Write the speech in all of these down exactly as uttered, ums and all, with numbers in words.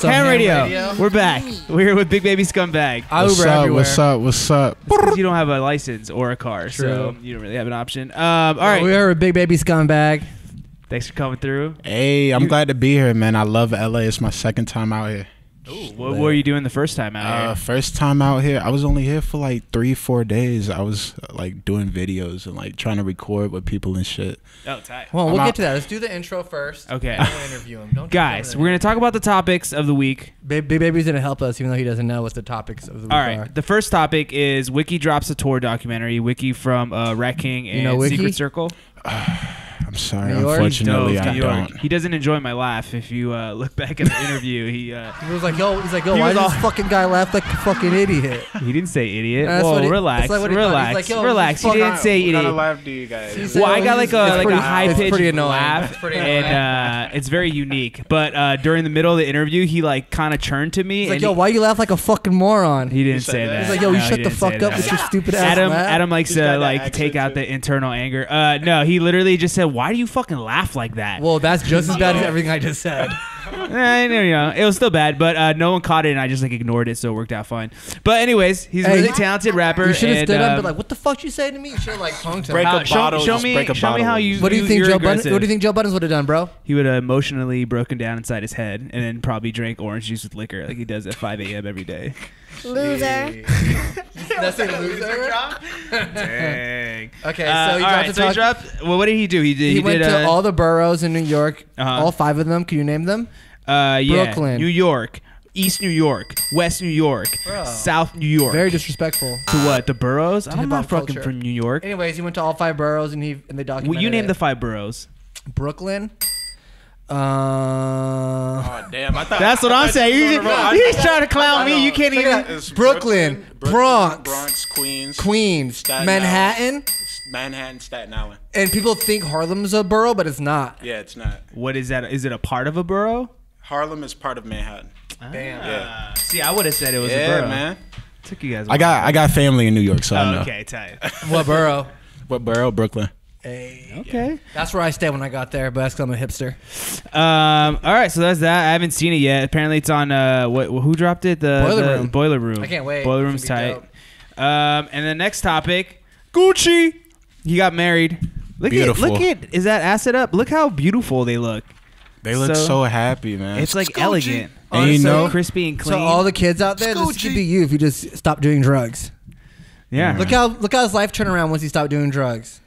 So Ham Radio. Radio. We're back. We're here with Big Baby Scumbag. I what's Uber up, everywhere. What's up? What's up? You don't have a license or a car, True. so you don't really have an option. Um, all right. We're here with Big Baby Scumbag. Thanks for coming through. Hey, I'm you, glad to be here, man. I love L A. It's my second time out here. Ooh, what were you doing the first time out uh, here? First time out here, I was only here for like three, four days. I was like doing videos and like trying to record with people and shit. Oh, tight. Well, I'm we'll out. get to that. Let's do the intro first. Okay. Don't interview him. Don't Guys, we're going to talk about the topics of the week. Big Baby's going to help us even though he doesn't know what the topics of the week All right. are. The first topic is Wiki drops a tour documentary. Wiki from uh, Rat King and you know Secret Circle. I'm sorry, New unfortunately, I don't. He doesn't enjoy my laugh. If you uh, look back at the interview, he, uh, he was like, yo, he's like, yo, why did this fucking guy laugh like a fucking idiot? He didn't say idiot. That's Whoa, it, relax, that's like relax, like, yo, relax. He didn't say idiot. I laugh to you guys. Well, I got like a, like pretty, a high-pitched laugh, it's and uh, it's very unique. But uh, during the middle of the interview, he like kind of turned to me. He's like, yo, he, why you laugh like a fucking moron? He didn't say that. He's like, yo, you shut the fuck up with your stupid ass laugh. Adam likes to like take out the internal anger. No, he literally just said, why do you fucking laugh like that? Well, that's just as bad as everything I just said. eh, you know, it was still bad, but uh, no one caught it, and I just like ignored it, so it worked out fine. But anyways, he's hey, a really talented rapper. You should have stood um, up and like, what the fuck you say to me? You should have like punked him. Break uh, a show, bottle. Show me, break a show bottle. me how you. What do you, you think, Joe Budden, what do you think Joe Buttons would have done, bro? He would have emotionally broken down inside his head, and then probably drank orange juice with liquor, like he does at five A M every day. Loser. That's a loser drop. Dang. Okay, uh, so he dropped. Right, so he dropped. Well, what did he do? He did. He, he went did, to uh, all the boroughs in New York. Uh -huh. All five of them. Can you name them? Uh, yeah. Brooklyn, New York, East New York, West New York, Bro. South New York. Very disrespectful. To what? The boroughs? To I'm not fucking culture. from New York. Anyways, he went to all five boroughs and he and they documented. Well, you named it. the five boroughs. Brooklyn. Uh, oh, damn. I thought, that's what I'm saying. He's, he's, he's trying to clown me. You can't even. Brooklyn, Brooklyn, Bronx, Bronx, Queens, Queens, Staten Manhattan, Island. Manhattan, Staten Island. And people think Harlem's a borough, but it's not. Yeah, it's not. What is that? Is it a part of a borough? Harlem is part of Manhattan. Ah. Damn. Yeah. See, I would have said it was yeah, a borough. Yeah, man. Took you guys. I got, I got family in New York, so oh, I know. Okay, tight. What borough? What borough? Brooklyn. Hey. Okay. That's where I stayed when I got there, but that's because I'm a hipster. Um, all right, so that's that. I haven't seen it yet. Apparently, it's on. Uh, what? Who dropped it? The Boiler the Room. Boiler Room. I can't wait. Boiler Room's tight. Um, and the next topic, Gucci. He got married. Look beautiful. at look at is that acid up? Look how beautiful they look. They look so, so happy, man. It's like Gucci. elegant. And oh, you know, so crispy and clean. So all the kids out there, this could be you if you just stop doing drugs. Yeah. Look how look how his life turned around once he stopped doing drugs.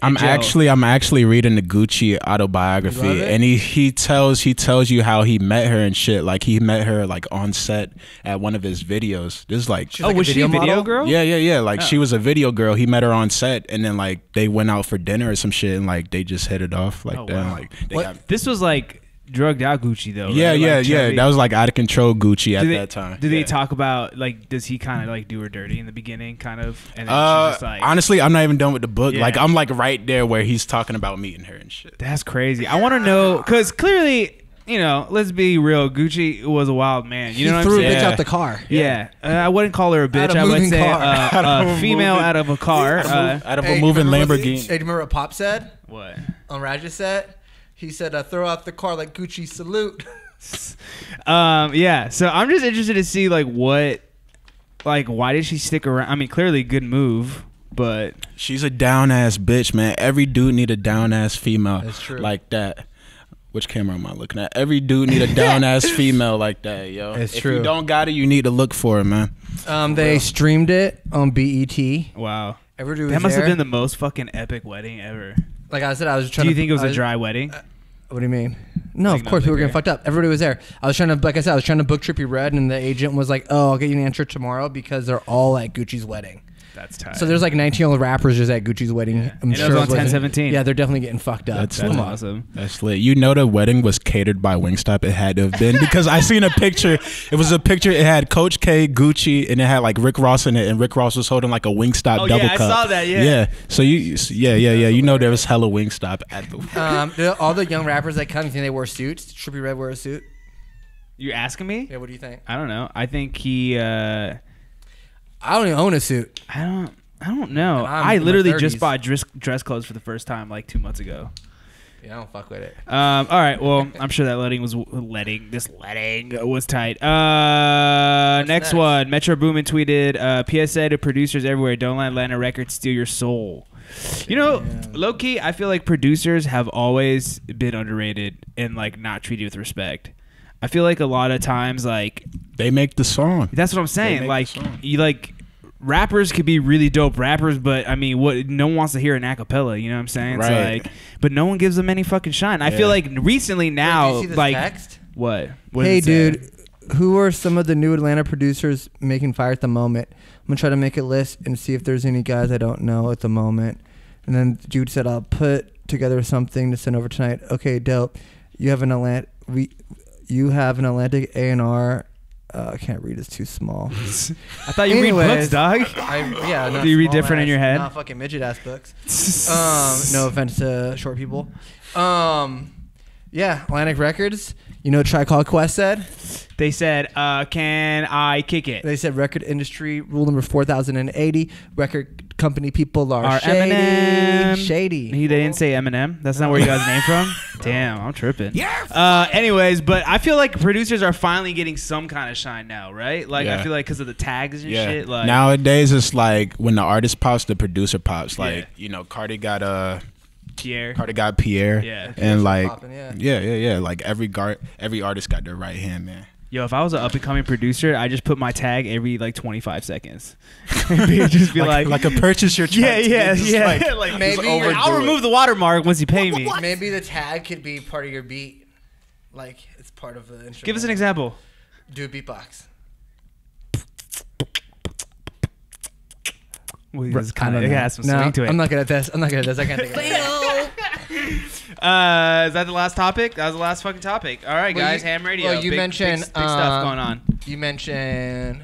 I'm Joe. actually I'm actually reading the Gucci autobiography, and he he tells he tells you how he met her and shit. Like he met her like on set at one of his videos. This is like, oh, like was a video she a video model? girl? Yeah, yeah, yeah. Like oh. she was a video girl. He met her on set, and then like they went out for dinner or some shit, and like they just hit it off. Like, oh, that. Wow. Like they got, this was like drugged out Gucci though. Yeah, right? yeah, like, yeah. That was like out of control Gucci at they, that time. Do yeah. they talk about like does he kind of like do her dirty in the beginning, kind of? And then uh, she's like, honestly, I'm not even done with the book. Yeah. Like I'm like right there where he's talking about meeting her and shit. That's crazy. I want to know because clearly, you know, let's be real. Gucci was a wild man. You he know what I'm saying? Threw a bitch yeah. out the car. Yeah, yeah. Uh, I wouldn't call her a bitch. I would say uh, a female moving. out of a car, uh, out of a hey, moving Lamborghini. Hey, do you remember what Pop said? What on Raja said? He said, uh, throw out the car like Gucci salute. um, yeah. So I'm just interested to see, like, what, like, why did she stick around? I mean, clearly good move, but. She's a down-ass bitch, man. Every dude need a down-ass female. That's true. Like that. Which camera am I looking at? Every dude need a down-ass female like that, yo. It's if true. If you don't got it, you need to look for it, man. Um, They wow. streamed it on B E T. Wow. Every dude that must there. have been the most fucking epic wedding ever. Like I said, I was trying to... Do you think it was a dry wedding? Uh, what do you mean? No, of course. People were getting fucked up. Everybody was there. I was trying to... Like I said, I was trying to book Trippie Redd, and the agent was like, oh, I'll get you an answer tomorrow because they're all at Gucci's wedding. That's tight. So there's like nineteen-year-old rappers just at Gucci's wedding. Yeah. I'm and sure it was on ten seventeen. Yeah, they're definitely getting fucked up. That's, that's awesome. That's lit. You know the wedding was catered by Wingstop. It had to have been because I seen a picture. It was a picture. It had Coach K, Gucci, and it had like Rick Ross in it. And Rick Ross was holding like a Wingstop oh, double yeah, cup. I saw that, yeah. Yeah. So you, yeah, yeah, yeah. You know there was hella Wingstop at the wedding. Um, all the young rappers that come, you think they wore suits? Trippie Redd wore a suit? You asking me? Yeah, what do you think? I don't know. I think he... Uh, I don't even own a suit. I don't. I don't know. I literally just bought dress dress clothes for the first time like two months ago. Yeah, I don't fuck with it. Um, all right. Well, I'm sure that letting was letting. This letting was tight. Uh, next nice. one. Metro Boomin tweeted, uh, P S A to producers everywhere. Don't let Atlanta Records steal your soul. You know, Damn. low key, I feel like producers have always been underrated and like not treated with respect. I feel like a lot of times, like they make the song. That's what I'm saying. Like you like. Rappers could be really dope rappers, but I mean, what no one wants to hear an acapella, you know what I'm saying? Right. It's like, but no one gives them any fucking shine. Yeah. I feel like recently now, Wait, did you see this like text? what? what hey, dude, who are some of the new Atlanta producers making fire at the moment? I'm gonna try to make a list and see if there's any guys I don't know at the moment. And then Jude said, "I'll put together something to send over tonight." Okay, dope. You have an Atlanta, we, you have an Atlantic A and R. Uh, I can't read. It's too small. I thought you Anyways, read books, dog. I, yeah. Not Do you read different ass, in your head? Not fucking midget ass books. um, no offense to short people. Um, yeah, Atlantic Records. You know what Tribe Called Quest said? They said, uh, can I kick it? They said record industry rule number four thousand eighty. Record company people are, are shady. Eminem. Shady. He, they didn't say Eminem. That's not where you guys name from? Damn, I'm tripping. Yes! Uh, anyways, but I feel like producers are finally getting some kind of shine now, right? Like, yeah. I feel like because of the tags and yeah. shit. Like, nowadays, it's like when the artist pops, the producer pops. Like, yeah. you know, Cardi got a... Uh, Pierre, Carter got Pierre, yeah, and like, popping, yeah. yeah, yeah, yeah, like every guard, every artist got their right hand man. Yo, if I was an up and coming producer, I just put my tag every like twenty-five seconds. Just be like, like, like a purchaser. Yeah, yeah, yeah. Like, like maybe I'll remove it. the watermark once you pay what, me. What? Maybe the tag could be part of your beat, like it's part of the instrument. Give us an example. Do a beatbox. Well, kind of, yeah, some no, swing to it. I'm not good at this. I'm not good at this. I can't think of it. uh, is that the last topic? That was the last fucking topic. All right, well, guys. You, Ham Radio. Well, you big, mentioned big, big um, stuff going on. You mentioned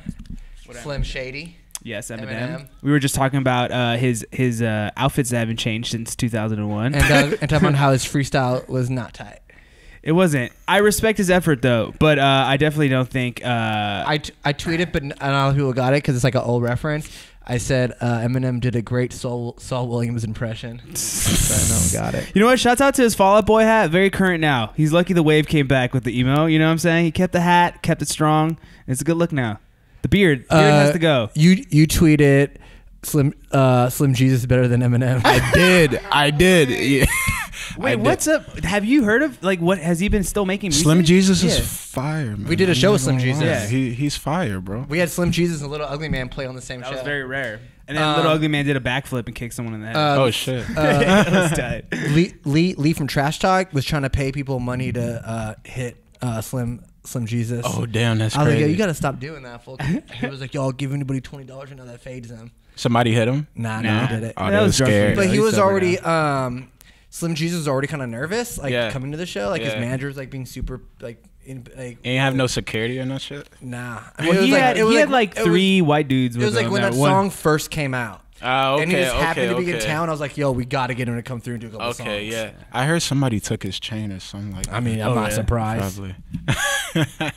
what Slim Shady. Yes, Eminem. Eminem. We were just talking about uh, his his uh, outfits that haven't changed since two thousand one, and, uh, and talking about how his freestyle was not tight. It wasn't. I respect his effort though, but uh, I definitely don't think. Uh, I t I tweeted, but I don't know who got it because it's like an old reference. I said uh, Eminem did a great Saul, Saul Williams impression. So I know, got it. You know what? Shouts out to his Fall Out Boy hat. Very current now. He's lucky the wave came back with the emo. You know what I'm saying? He kept the hat, kept it strong. It's a good look now. The beard, beard uh, has to go. You you tweeted Slim uh, Slim Jesus better than Eminem. I did. I did. Yeah. Wait, I what's did. up? Have you heard of like what has he been still making music? Slim Jesus yeah. is fire, man. We did a show with Slim Jesus. Yeah, he he's fire, bro. We had Slim Jesus and Lil Ugly Mane play on the same that show. That was very rare. And then um, Lil Ugly Mane did a backflip and kicked someone in the head. Um, oh shit. Uh, Lee, Lee Lee from Trash Talk was trying to pay people money to uh, hit uh, Slim Slim Jesus. Oh damn, that's I was crazy. Like, yo, you gotta stop doing that, fool. He was like, y'all give anybody twenty dollars and now that fades them. Somebody hit him? Nah, nah, nah. He did it. Oh, that, that was scary. But he was already um Slim Jesus was already kind of nervous, like yeah. coming to the show. Like yeah. his manager was like being super, like, in, like. And you have no security or no shit. Nah, I mean, well, he, was had, like, it was he had like, like three was, white dudes. It was like when that one. song first came out. Oh, uh, okay. And he just okay, happened to be okay. in town. I was like, yo, we got to get him to come through and do a couple okay, songs. Okay, yeah. I heard somebody took his chain or something like. that. I mean, I'm oh, not yeah, surprised. Probably.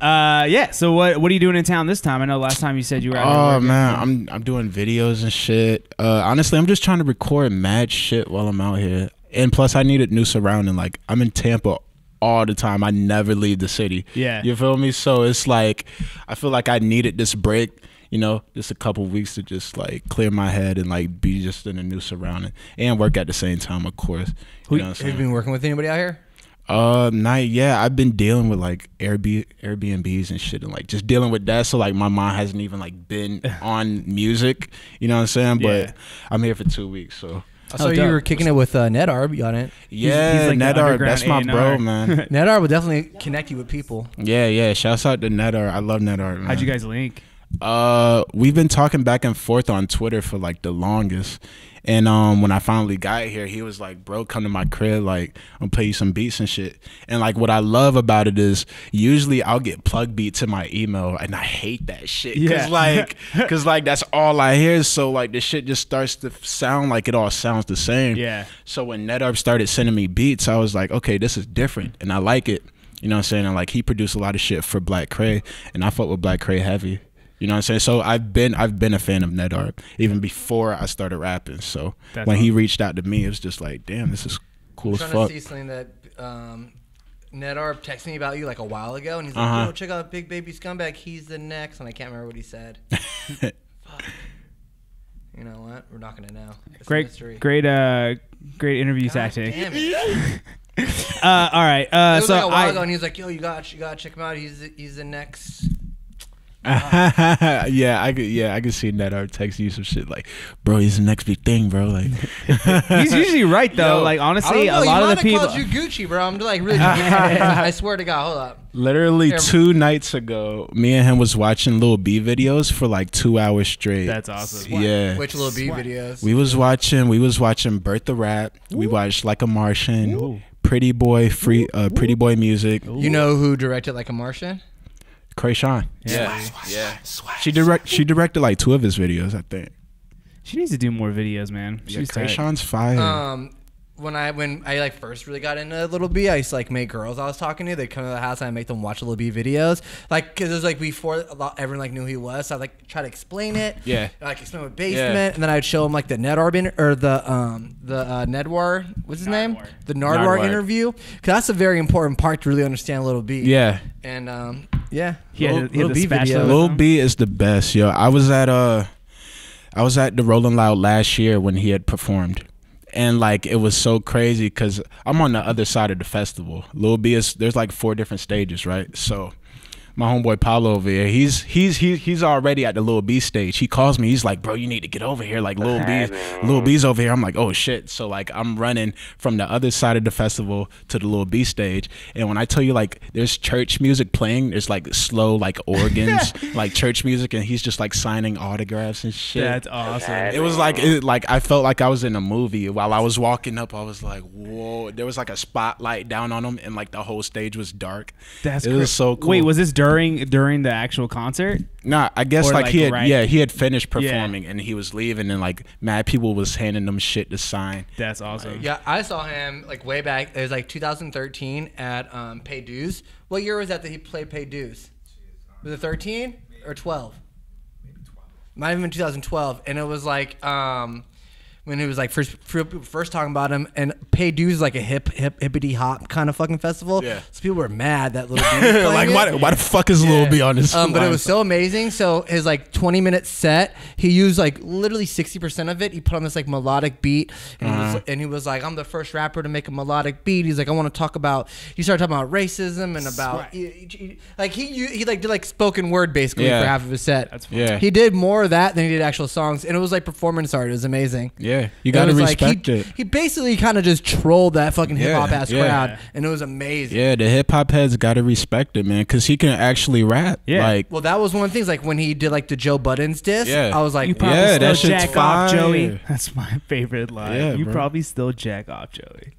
Uh yeah, so what what are you doing in town this time? I know last time you said you were out here. Oh man, I'm I'm doing videos and shit. Uh honestly, I'm just trying to record mad shit while I'm out here. And plus I need a new surrounding. Like I'm in Tampa all the time. I never leave the city. Yeah. You feel me? So it's like I feel like I needed this break, you know, just a couple weeks to just like clear my head and like be just in a new surrounding and work at the same time, of course. Who, you know have you been working with anybody out here? Uh, night, yeah. I've been dealing with like Airbnb, Airbnbs and shit, and like just dealing with that. So like my mind hasn't even like been on music. You know what I'm saying? But yeah. I'm here for two weeks, so. So oh, you were kicking it with uh, Nedarb, you on it? Yeah, he's, he's like Nedarb, that's my bro, man. Nedarb will definitely connect you with people. Yeah, yeah. Shouts out to Nedarb. I love Nedarb. Man. How'd you guys link? Uh, we've been talking back and forth on Twitter for like the longest. And um, when I finally got here, he was like, bro, come to my crib. Like, I'll play you some beats and shit. And like, what I love about it is usually I'll get plug beats in my email and I hate that shit. Yeah. Cause like, cause like that's all I hear. So like this shit just starts to sound like it all sounds the same. Yeah. So when Nedarb started sending me beats, I was like, okay, this is different. And I like it. You know what I'm saying? And like, he produced a lot of shit for Black Kray and I fuck with Black Kray heavy. You know what I'm saying? So I've been I've been a fan of Nedarb even before I started rapping. So that's when awesome. He reached out to me, it was just like, damn, this is cool as fuck. I'm trying to see something that um, Nedarb texted me about you like a while ago, and he's like, uh-huh. yo, check out Big Baby Scumbag. He's the next, and I can't remember what he said. Fuck. You know what? We're not gonna know. It's great, a mystery. Great, uh, great interview tactic. Damn it. uh, all right. Uh, it was so like a while I, ago, and he's like, "Yo, you got, you got to check him out. He's, he's the next." Uh, yeah, I could. Yeah, I could see Nedarb text you some shit like, "Bro, he's the next big thing, bro." Like, he's usually right though. Yo, like honestly, a lot of the people. Called you Gucci, bro. I'm like really. I swear to God, hold up. Literally two nights ago, me and him was watching Lil B videos for like two hours straight. That's awesome. Yeah. Which Lil B videos? We was watching. We was watching Birth the Rap. Ooh. We watched Like a Martian. Ooh. Pretty Boy free. Uh, Pretty Boy music. Ooh. You know who directed Like a Martian? Kray Sean. Yeah. Swag, swag, yeah. Swag, she direct. Swag. She directed like two of his videos, I think. She needs to do more videos, man. She's yeah, Kray Sean's fire. Um, when I when I like first really got into Lil B, I used to like make girls I was talking to. They'd come to the house and I'd make them watch Lil B videos, like because it was like before a lot, everyone like knew who he was. So I like try to explain it. Yeah. And, like explain what basement, yeah. and then I'd show them like the Nedarb or the um the uh, Nardwuar. What's his Nardwuar. name? The Nardwuar, Nardwuar. interview. Because that's a very important part to really understand Lil B. Yeah. And um. Yeah, yeah. Lil, Lil, B, Lil B is the best, yo. I was at uh, I was at the Rolling Loud last year when he had performed, and like it was so crazy because I'm on the other side of the festival. Lil B is there's like four different stages, right? So my homeboy Paulo over here, he's he's he's he's already at the Lil B stage. He calls me, he's like, "Bro, you need to get over here." Like Lil B, Lil B's over here. I'm like, "Oh shit!" So like I'm running from the other side of the festival to the Lil B stage, and when I tell you like there's church music playing, there's like slow like organs, like church music, and he's just like signing autographs and shit. That's awesome. It was like it, like I felt like I was in a movie. While I was walking up, I was like, "Whoa!" There was like a spotlight down on him, and like the whole stage was dark. That's it was so cool. Wait, was this during during the actual concert? Nah, I guess like, like he had right? yeah he had finished performing yeah. and he was leaving and like mad people was handing them shit to sign. That's awesome. Like, yeah, I saw him like way back. It was like two thousand thirteen at um, Paid Dues. What year was that that he played Paid Dues? Was it thirteen or twelve? Maybe twelve. Might have been two thousand twelve, and it was like um, when he was like first first talking about him, and Paid Dues is like a hip hip hippity hop kind of fucking festival. Yeah. So people were mad that Lil B was playing like it. Why, why the fuck is yeah. Lil B on this? Um, but it was so amazing. So his like twenty minute set, he used like literally sixty percent of it. He put on this like melodic beat, and, uh-huh. he was, and he was like, "I'm the first rapper to make a melodic beat." He's like, "I want to talk about." He started talking about racism and about he, he, like he he like did like spoken word basically yeah. for half of his set. That's yeah. He did more of that than he did actual songs, and it was like performance art. It was amazing. Yeah. You gotta respect like he, it. He basically kind of just trolled that fucking hip hop yeah, ass yeah. crowd, and it was amazing. Yeah, the hip hop heads gotta respect it, man, because he can actually rap. Yeah. Like, well, that was one of the things. Like when he did like the Joe Budden's diss, yeah. I was like, "You probably yeah, still that jack off, Joey." That's my favorite line. Yeah, you bro. probably still jack off, Joey.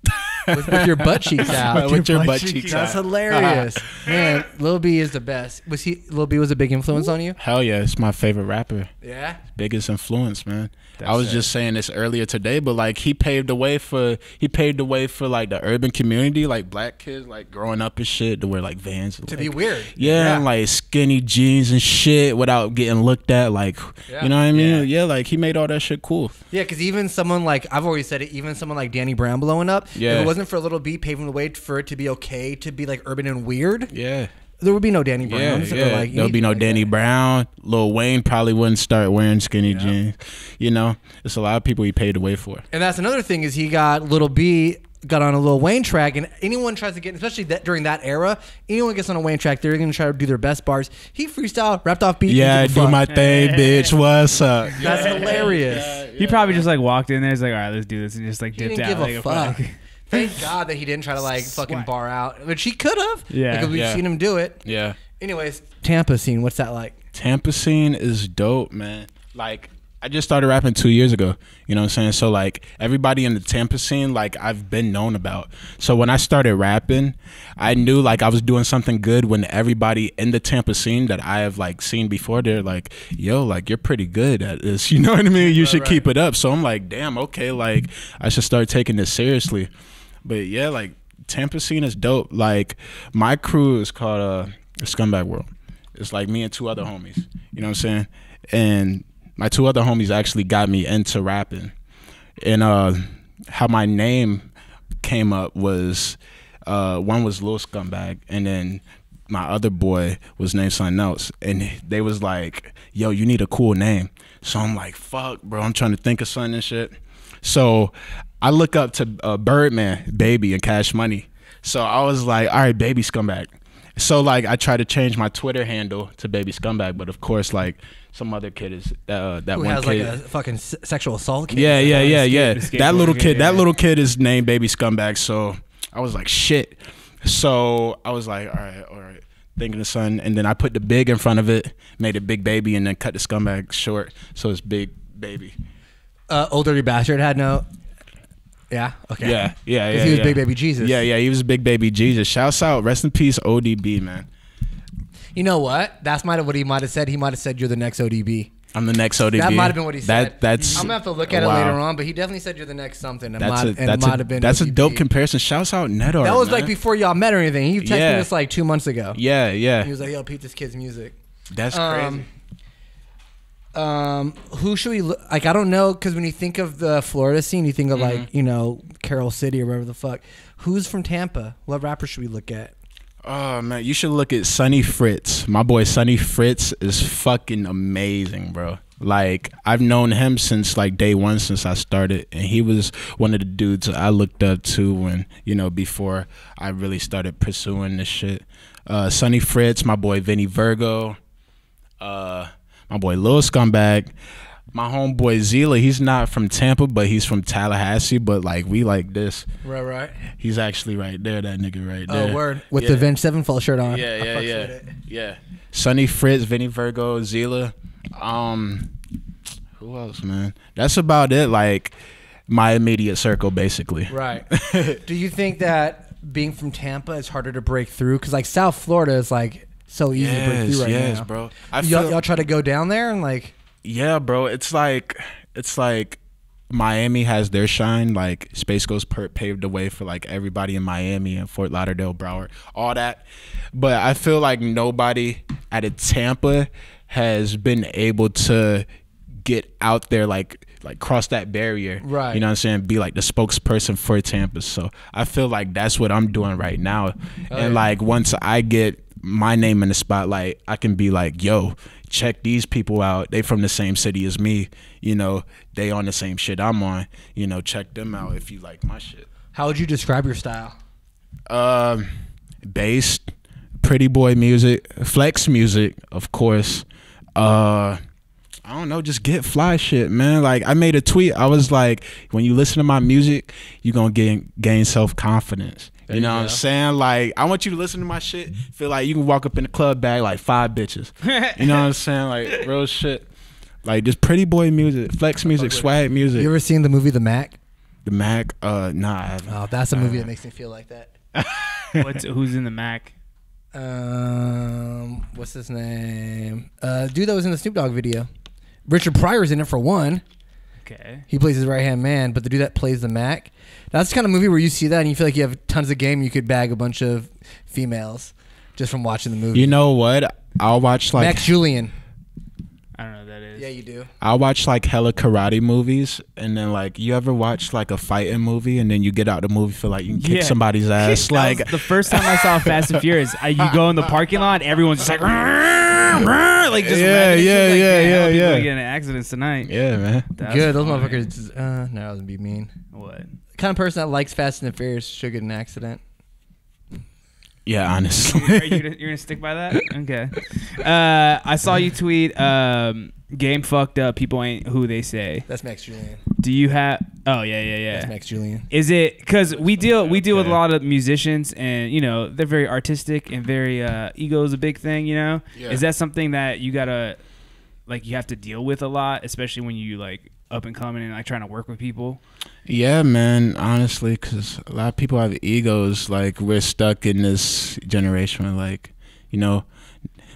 With, with your butt cheeks out. With, with your, your butt, butt cheeks, cheeks out. That's hilarious. Man, Lil B is the best. Was he? Lil B was a big influence Ooh. on you? Hell yeah, it's my favorite rapper. Yeah, biggest influence, man. That's I was it. just saying this earlier today, but like he paved the way for he paved the way for like the urban community, like black kids, like growing up and shit, to wear like Vans, to like, be weird, yeah, yeah, and like skinny jeans and shit without getting looked at, like yeah. you know what I mean? Yeah. yeah, like he made all that shit cool. Yeah, because even someone like I've always said it, even someone like Danny Brown blowing up, yeah. if it wasn't for Lil B paving the way for it to be okay to be like urban and weird, yeah. there would be no Danny Brown. Yeah, yeah. Like, there would be no like Danny that. Brown. Lil Wayne probably wouldn't start wearing skinny yeah. jeans. You know, it's a lot of people he paid the way for. And that's another thing is he got Lil B got on a Lil Wayne track, and anyone tries to get, especially that during that era, anyone gets on a Wayne track, they're gonna try to do their best bars. He freestyle, rapped off beat. Yeah, do my thing, bitch. What's up? That's yeah. hilarious. Yeah, yeah. He probably just like walked in there, he's like, "All right, let's do this," and just like dipped out. He didn't give a fuck. Thank God that he didn't try to like fucking Swat. bar out, which he could have. Yeah, because like, we've yeah. seen him do it. Yeah. Anyways, Tampa scene, what's that like? Tampa scene is dope, man. Like, I just started rapping two years ago. You know what I'm saying? So like everybody in the Tampa scene, like I've been known about. So when I started rapping, I knew like I was doing something good when everybody in the Tampa scene that I have like seen before, they're like, "Yo, like you're pretty good at this. You know what I mean? You right, should right. keep it up." So I'm like, damn, okay, like I should start taking this seriously. But yeah, like Tampa scene is dope. Like my crew is called uh, Scumbag World. It's like me and two other homies. You know what I'm saying? And my two other homies actually got me into rapping. And uh, how my name came up was uh, one was Lil Scumbag, and then my other boy was named something else, and they was like, yo, you need a cool name. So I'm like, fuck, bro, I'm trying to think of something and shit. So I look up to uh, Birdman, Baby, and Cash Money. So I was like, all right, Baby Scumbag. So like I tried to change my Twitter handle to Baby Scumbag, but of course like some other kid is uh, that Who one has kid. like a fucking s sexual assault kid. Yeah, yeah, yeah, yeah. That little kid, that little kid is named Baby Scumbag. So I was like, shit. So I was like, all right, all right, thinking of son, and then I put the big in front of it, made it Big Baby, and then cut the Scumbag short, so it's Big Baby. Uh, Old Dirty Bastard had no. Yeah. Okay. Yeah. Yeah. Yeah. He was yeah. Big Baby Jesus. Yeah. Yeah. He was Big Baby Jesus. Shouts out. Rest in peace, O D B, man. You know what? That's might have what he might have said. He might have said, "You're the next O D B." I'm the next O D B. That might have been what he said. That, that's. I'm gonna have to look at wow. it later on, but he definitely said you're the next something. And that's might, a, and that's, might a, have been that's a dope comparison. Shouts out Nedarb. That was man. like before y'all met or anything. He texted yeah. me this like two months ago. Yeah. Yeah. He was like, "Yo, peep this kid's music." That's um, crazy. Um, who should we look? Like, I don't know, because when you think of the Florida scene, you think of mm-hmm. like, you know, Carroll City or whatever the fuck. Who's from Tampa? What rapper should we look at? Oh man, you should look at Sonny Fritz. My boy Sonny Fritz is fucking amazing, bro. Like, I've known him since like day one, since I started, and he was one of the dudes I looked up to when, you know, before I really started pursuing this shit. Uh, Sonny Fritz, my boy Vinny Virgo, uh, my boy Lil Scumbag, my homeboy Zila. He's not from Tampa, but he's from Tallahassee. But like, we like this. Right, right. He's actually right there. That nigga right there. Oh, word. With yeah. the Venge Sevenfold shirt on. Yeah, yeah, yeah, it. yeah. Sonny Fritz, Vinny Virgo, Zila. Um, who else, man? That's about it. Like my immediate circle, basically. Right. Do you think that being from Tampa is harder to break through? Because like South Florida is like. So easy yes, to break through right yes, now, bro. Y'all try to go down there and like, yeah, bro. It's like, it's like Miami has their shine. Like Space Ghost paved the way for like everybody in Miami and Fort Lauderdale, Broward, all that. But I feel like nobody out of Tampa has been able to get out there, like like cross that barrier. Right. You know what I'm saying? Be like the spokesperson for Tampa. So I feel like that's what I'm doing right now. Oh, and yeah. like once I get my name in the spotlight, I can be like, yo, check these people out, they from the same city as me, you know, they on the same shit I'm on, you know, check them out if you like my shit. How would you describe your style? Um bass, pretty boy music, flex music, of course. uh I don't know, just get fly shit, man. Like, I made a tweet, I was like, when you listen to my music, you're gonna gain gain self-confidence. You know yeah. what I'm saying? Like, I want you to listen to my shit, feel like you can walk up in the club, bag like five bitches. You know what I'm saying? Like, real shit. Like, just pretty boy music, flex music, swag music. You ever seen the movie The Mac? The Mac? Uh, nah, I haven't. Oh, that's a movie uh, that makes me feel like that. What's, who's in The Mac? Um, what's his name? Uh, dude that was in the Snoop Dogg video. Richard Pryor's in it, for one. Okay. He plays his right-hand man, but the dude that plays the Mac, that's the kind of movie where you see that and you feel like you have tons of game, you could bag a bunch of females just from watching the movie. You know what? I'll watch like... Max Julian. I don't know who that is. Yeah, you do. I'll watch like hella karate movies, and then like, you ever watch like a fighting movie and then you get out of the movie feel like you can kick yeah. somebody's ass? Like the first time I saw Fast and Furious, I, you go in the parking lot, everyone's just like... Like just yeah, yeah, like, yeah, yeah, yeah. People are getting in accidents tonight. Yeah, man. That Good. Those funny. motherfuckers. Uh, no, I was gonna be mean. What? The kind of person that likes Fast and the Furious should get in an accident. Yeah, honestly. Are you, you're gonna stick by that? Okay. Uh, I saw you tweet. Um, Game fucked up. People ain't who they say. That's Max Julian. Do you have? Oh yeah, yeah, yeah. That's Max Julian. Is it? Because we deal we deal with a lot of musicians, and you know they're very artistic and very uh, ego is a big thing. You know, yeah. Is that something that you gotta like you have to deal with a lot, especially when you like up and coming and like trying to work with people? Yeah, man. Honestly, because a lot of people have egos. Like we're stuck in this generation where, like, you know,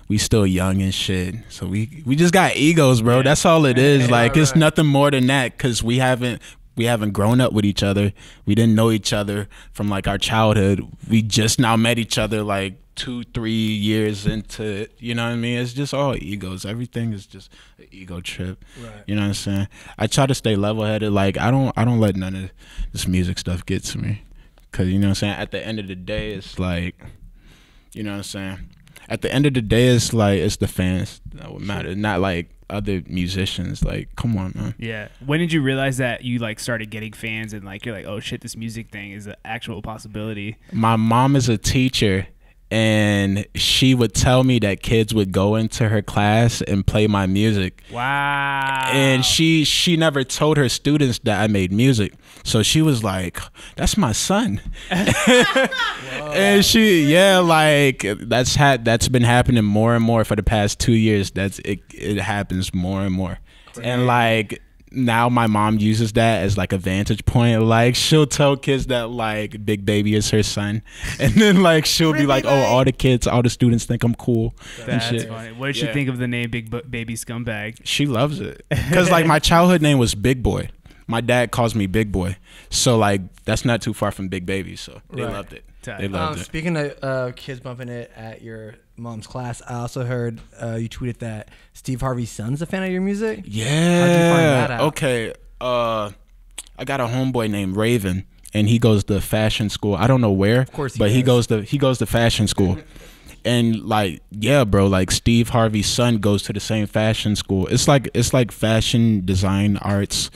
we still young and shit, so we we just got egos, bro. Yeah. That's all it is. Yeah, like right, it's right. nothing more than that, because we haven't we haven't grown up with each other. We didn't know each other from like our childhood. We just now met each other like two, three years into it. You know what I mean? It's just all egos. Everything is just an ego trip. Right. You know what I'm saying? I try to stay level headed. Like I don't I don't let none of this music stuff get to me. Because, you know what I'm saying, at the end of the day, it's like, you know what I'm saying, at the end of the day, it's like, it's the fans that would matter, not like other musicians. Like, come on, man. Yeah. When did you realize that you like started getting fans and like you're like, oh shit, this music thing is an actual possibility? My mom is a teacher, and she would tell me that kids would go into her class and play my music. Wow. And she she never told her students that I made music. So she was like, that's my son. And she, yeah, like that's had that's been happening more and more for the past two years. That's it it happens more and more. Great. And like now my mom uses that as like a vantage point. Like she'll tell kids that like Big Baby is her son, and then like she'll really be like, "Oh, all the kids, all the students think I'm cool." That's and shit. Funny. What did yeah. she think of the name Big Baby Scumbag? She loves it because like my childhood name was Big Boy. My dad calls me Big Boy, so like that's not too far from Big Baby. So right. they loved it. They loved um, it. Speaking of uh, kids bumping it at your mom's class, I also heard uh, you tweeted that Steve Harvey's son's a fan of your music. Yeah. How'd you find that out? Okay. Uh, I got a homeboy named Raven, and he goes to fashion school. I don't know where, of course, he but does. he goes to he goes to fashion school, and like yeah, bro, like Steve Harvey's son goes to the same fashion school. It's like it's like fashion design arts.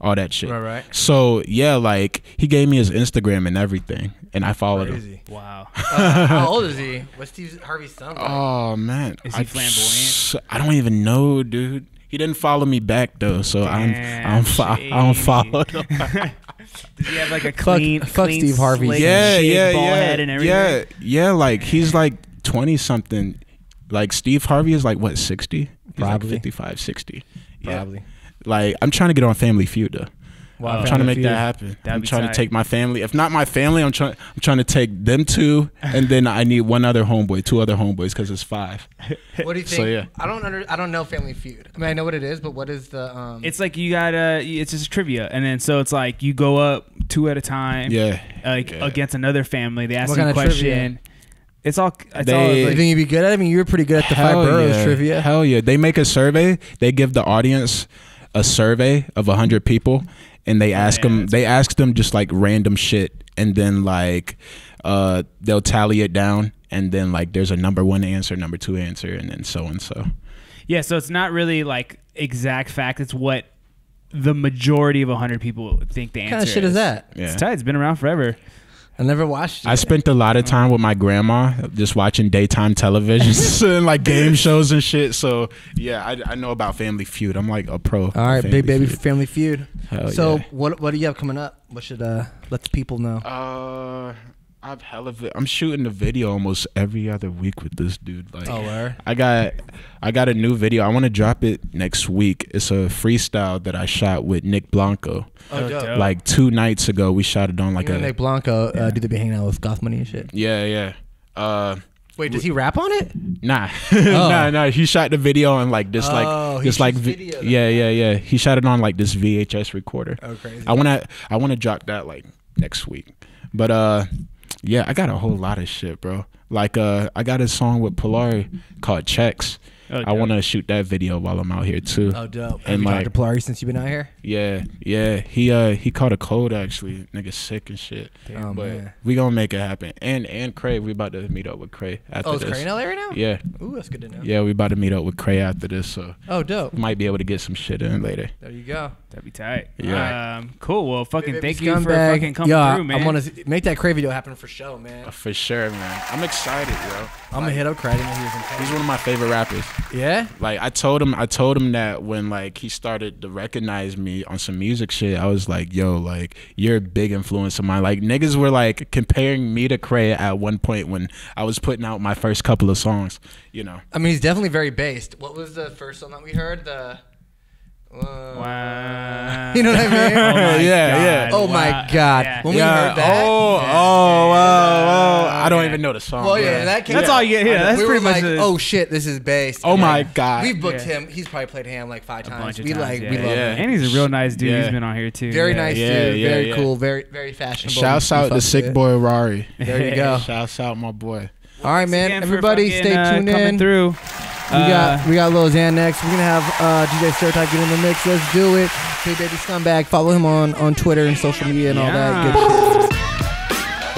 All that shit. Right, right. So yeah, like he gave me his Instagram and everything, and I followed Crazy. him. Wow. Uh, how old is he? What's Steve Harvey's son? Like? Oh man, is he I, flamboyant? I don't even know, dude. He didn't follow me back though, so Damn, I'm I'm fo I don't follow him. Does he have like a clean, fuck, clean fuck Steve Harvey? Yeah, shit, yeah, ball yeah, head and everything? yeah, yeah. Like he's like twenty something. Like Steve Harvey is like what sixty? Probably like fifty-five, sixty. Yeah. Probably. Like I'm trying to get on Family Feud though. Wow. I'm trying to make that happen. I'm trying to take my family. If not my family, I'm trying. I'm trying to take them two, and then I need one other homeboy, two other homeboys, because it's five. What do you think? So, yeah. I don't under. I don't know Family Feud. I mean, I know what it is, but what is the? Um... It's like you gotta. It's just trivia, and then so it's like you go up two at a time. Yeah. Like yeah. against another family, they ask you a question. It's all. It's they, all like, you think you'd be good at? I mean, you were pretty good at the five boroughs yeah. trivia. Hell yeah! They make a survey. They give the audience a survey of a hundred people, and they ask oh, yeah, them. They ask them just like random shit, and then like uh, they'll tally it down, and then like there's a number one answer, number two answer, and then so and so. Yeah, so it's not really like exact fact. It's what the majority of a hundred people think the answer. What kind of shit is, is that? Yeah. It's tight. It's been around forever. I never watched it. I spent a lot of time with my grandma just watching daytime television and like game shows and shit. So yeah, I, I know about Family Feud. I'm like a pro. All right, Big Baby Family Feud. Hell so yeah. what what do you have coming up? What should uh let the people know? Uh, I've hella. I'm shooting a video almost every other week with this dude. Like, oh, where? I got I got a new video. I want to drop it next week. It's a freestyle that I shot with Nick Blanco. Oh, dope. Like two nights ago, we shot it on like you know, a Nick Blanco. Yeah. Uh, dude, they be hanging out with Goth Money and shit. Yeah, yeah. Uh, Wait, does he rap on it? Nah, oh. nah, nah. He shot the video on like this, like oh, this, like video, yeah, yeah, yeah. He shot it on like this V H S recorder. Oh, crazy. I wanna, I wanna drop that like next week. But uh, yeah, I got a whole lot of shit, bro. Like uh, I got a song with Polari called Checks. Oh, I want to shoot that video while I'm out here too. Oh, dope! And have you like, talked to Polari since you've been out here? Yeah, yeah. He uh he caught a cold actually. Nigga sick and shit. Damn, oh, but man. we gonna make it happen. And and Kray, we about to meet up with Kray after oh, this. Oh, is Kray in L A right now? Yeah. Ooh, that's good to know. Yeah, we about to meet up with Kray after this, so. Oh, dope. Might be able to get some shit in later. There you go. That'd be tight. Yeah. Um, cool. Well, fucking thank you for bag. fucking coming yo, through, man. I want to make that Kray video happen for sure, man. For sure, man. I'm excited, yo. I'm gonna hit up Kray. He's one of my favorite rappers. Yeah, like I told him, I told him that when like he started to recognize me on some music shit, I was like, "Yo, like you're a big influence of mine." Like niggas were like comparing me to Kray at one point when I was putting out my first couple of songs. You know, I mean, he's definitely very based. What was the first song that we heard? The Whoa. Wow. You know what I mean? Oh my yeah, god. yeah. Oh wow. my god. Yeah. When yeah. we heard that. Oh, yeah. oh, wow, wow. I don't yeah. even know the song. Well, yeah, that came That's out. all you get here. That's we pretty were much like, a... oh shit, this is bass. Oh yeah. my god. We've booked yeah. him. He's probably played Ham like five a times. We times, like yeah. we love yeah. him. And he's a real nice dude. Yeah. He's been on here too. Very yeah. nice dude. Yeah, yeah, very yeah. cool. Very very fashionable. Shouts out to sick boy Rari. There you go. Shouts out my boy. All right, man. Everybody, stay tuned in. Coming through. We got uh, we got Lil Xan next. We're gonna have uh, D J Stereotype get in the mix. Let's do it. Paid Baby Scumbag. Follow him on on Twitter and social media and yeah. all that. Good shit.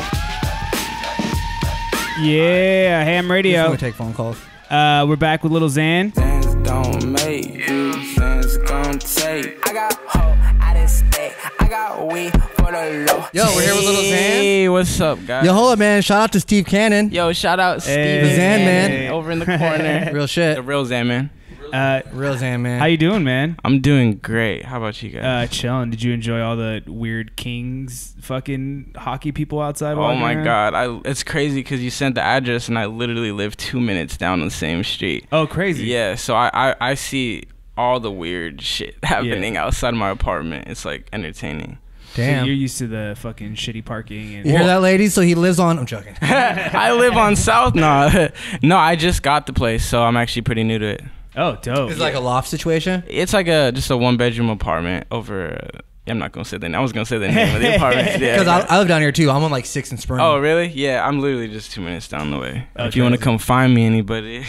Yeah, Ham Radio. We're gonna take phone calls. Uh, we're back with Lil Xan. Xans don't make you, Xans gon' take. I got hope, I didn't stay. I got weed for the low. Yo, we're here with Lil Xan. Hey, what's up, guys? Yo, hold up, man. Shout out to Steve Cannon. Yo, shout out Steve hey. Xan, man. Hey. Over in the corner. Real shit. The real Xan, man. Uh, Real Xan, man. How you doing, man? I'm doing great. How about you guys? Uh, chilling. Did you enjoy all the weird Kings fucking hockey people outside? Oh my around? God, I, it's crazy because you sent the address and I literally live two minutes down the same street. Oh, crazy. Yeah. So I, I, I see all the weird shit happening yeah. outside my apartment. It's like entertaining. Damn. So you're used to the fucking shitty parking. And you hear that, lady? So he lives on... I'm joking. I live on South. No, no, I just got the place, so I'm actually pretty new to it. Oh, dope. It's yeah. like a loft situation? It's like a just a one-bedroom apartment over... Uh, I'm not going to say the name. I was going to say the name of the apartment. Because yeah. I, I live down here, too. I'm on like six in Spring. Oh, really? Yeah, I'm literally just two minutes down the way. Oh, if crazy. You want to come find me, anybody...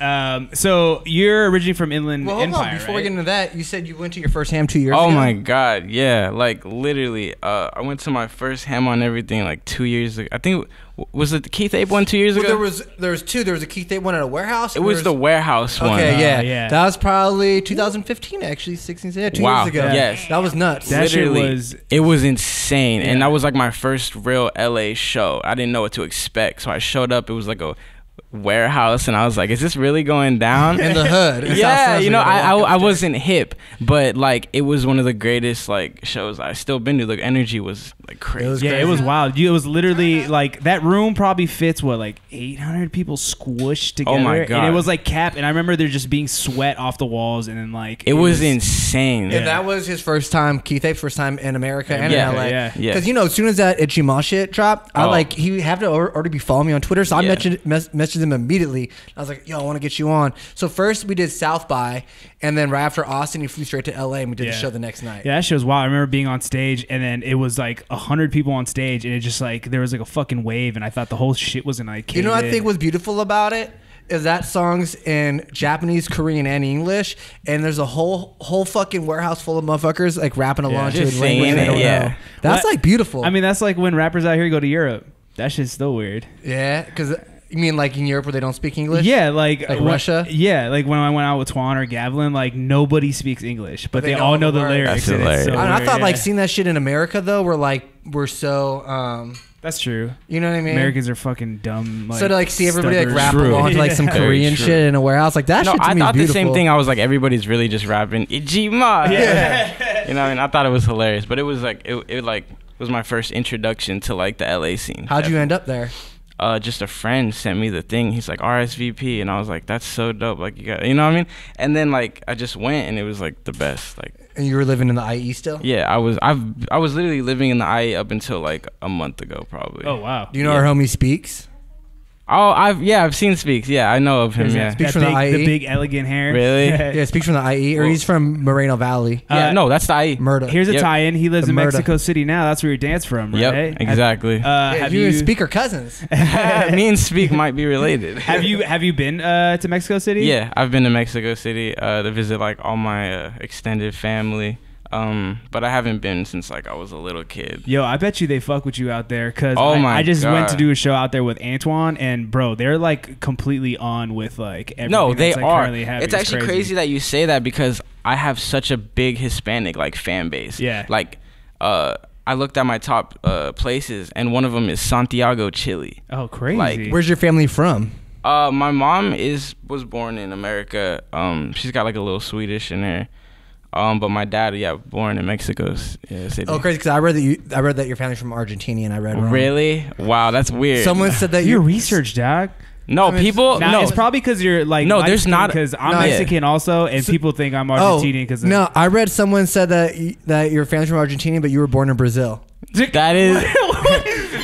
Um, so you're originally from Inland well, hold Empire, on. Before right? we get into that, you said you went to your first ham two years oh ago. Oh, my God. Yeah. Like, literally, uh, I went to my first ham on everything like two years ago. I think... Was it the Keith Ape one two years ago? Well, there was there was two. There was a Keith Ape one at a warehouse. It was, was the warehouse one. Okay, yeah. Uh, yeah. That was probably two thousand fifteen, actually, sixteen. Yeah, two wow. years ago. Yes. That was nuts. That Literally, shit was... It was insane. Yeah. And that was like my first real L A show. I didn't know what to expect. So I showed up. It was like a warehouse. And I was like, is this really going down? In the hood. In yeah, you know, I, I, I wasn't hip. But like, it was one of the greatest like shows I've still been to. The energy was... Like crazy. It was yeah, crazy. It was wild. You, it was literally like that room probably fits what like eight hundred people squished together. Oh my God! And it was like cap. And I remember there just being sweat off the walls, and then like it, it was, was insane. And yeah. that was his first time, Keith Ape's first time in America and yeah, in L A. Yeah, because yeah. you know, as soon as that Itchy Mall shit dropped, I oh. like he had to already be following me on Twitter, so I yeah. messaged, mess, messaged him immediately. I was like, yo, I want to get you on. So first we did South by, and then right after Austin, he flew straight to L A, and we did yeah. the show the next night. Yeah, that shit was wild. I remember being on stage, and then it was like a hundred people on stage, and it just like there was like a fucking wave, and I thought the whole shit was an Ikea. You know what I think was beautiful about it is that songs in Japanese, Korean, and English, and there's a whole whole fucking warehouse full of motherfuckers like rapping along yeah, to a language they don't yeah. know. That's well, like beautiful. I mean, that's like when rappers out here go to Europe. That shit's still weird. Yeah, because. You mean like in Europe where they don't speak English? Yeah, like, like when, Russia. Yeah, like when I went out with Twan or Gavlin, like nobody speaks English, but, but they, they know all know the, the lyrics. So I, know, I thought yeah. like seeing that shit in America though, we're like we're so. Um, That's true. You know what I mean? Americans are fucking dumb. Like, so to like see everybody like rap along to like some yeah. Korean shit in a warehouse, like that. No, shit to I me thought is the same thing. I was like, everybody's really just rapping Ijima. Yeah, you know, I mean, I thought it was hilarious, but it was like it, it like it was my first introduction to like the L A scene. How'd definitely. you end up there? Uh, just a friend sent me the thing. He's like R S V P, and I was like, "That's so dope!" Like you got, you know what I mean? And then like I just went, and it was like the best. Like, and you were living in the I E still? Yeah, I was. I've I was literally living in the I E up until like a month ago, probably. Oh wow! Do you know yeah. our homie Speaks? Oh, I've yeah, I've seen Speaks. Yeah, I know of him. Yeah, Speaks from big, the I E. The big elegant hair. Really? yeah, Speaks from the I E, or he's from Moreno Valley. Uh, yeah, no, that's the I E. Murda. Here's a yep. tie-in. He lives the in Murda. Mexico City now. That's where you dance from, right? Yep, exactly. Have, uh, yeah, have you, you and Speak are cousins. Me and Speak might be related. have you Have you been uh, to Mexico City? Yeah, I've been to Mexico City uh, to visit like all my uh, extended family. Um, but I haven't been since like I was a little kid. Yo, I bet you they fuck with you out there, cause oh I, my I just God. went to do a show out there with Antoine, and bro, they're like completely on with like everything. No, they that's, like, are. Currently happening. It's actually it's crazy. crazy that you say that because I have such a big Hispanic like fan base. Yeah, like uh, I looked at my top uh, places, and one of them is Santiago, Chile. Oh, crazy! Like, where's your family from? Uh, my mom is was born in America. Um, she's got like a little Swedish in her. Um, but my dad, yeah, born in Mexico yeah, City. Oh, crazy! Because I read that you, I read that your family's from Argentina, and I read wrong. Really? Wow, that's weird. Someone said that your research, dog. No, I mean, people. No, it's probably because you're like. No, there's not because I'm no, Mexican yeah. also, and so, people think I'm Argentinian because. Oh, no, I read someone said that that your family's from Argentina, but you were born in Brazil. That is.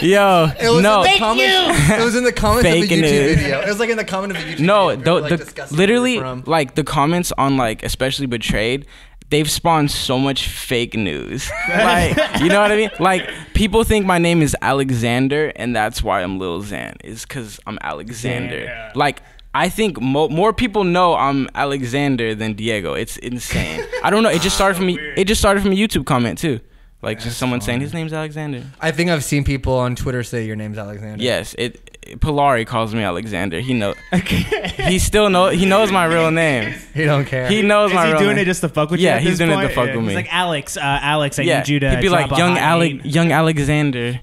Yo, it was no. In the comments, it was in the comments of the YouTube it. video. It was like in the comment of the YouTube no, video. No, like, literally, like the comments on like especially Betrayed. They've spawned so much fake news. Like, you know what I mean? Like, people think my name is Alexander, and that's why I'm Lil Xan, is because I'm Alexander. Yeah. Like, I think mo more people know I'm Alexander than Diego. It's insane. I don't know. It just started so from me. It just started from a YouTube comment too. Like That's just someone funny. saying his name's Alexander. I think I've seen people on Twitter say your name's Alexander. Yes, it. it Polari calls me Alexander. He know. he still know. He knows my real name. He don't care. He knows Is my he real name. Is he doing it just to fuck with yeah, you? Yeah, he's doing point? it to fuck yeah. with me. He's like Alex. Uh, Alex, I yeah. need you to. He'd be drop like young Alec, young Alexander.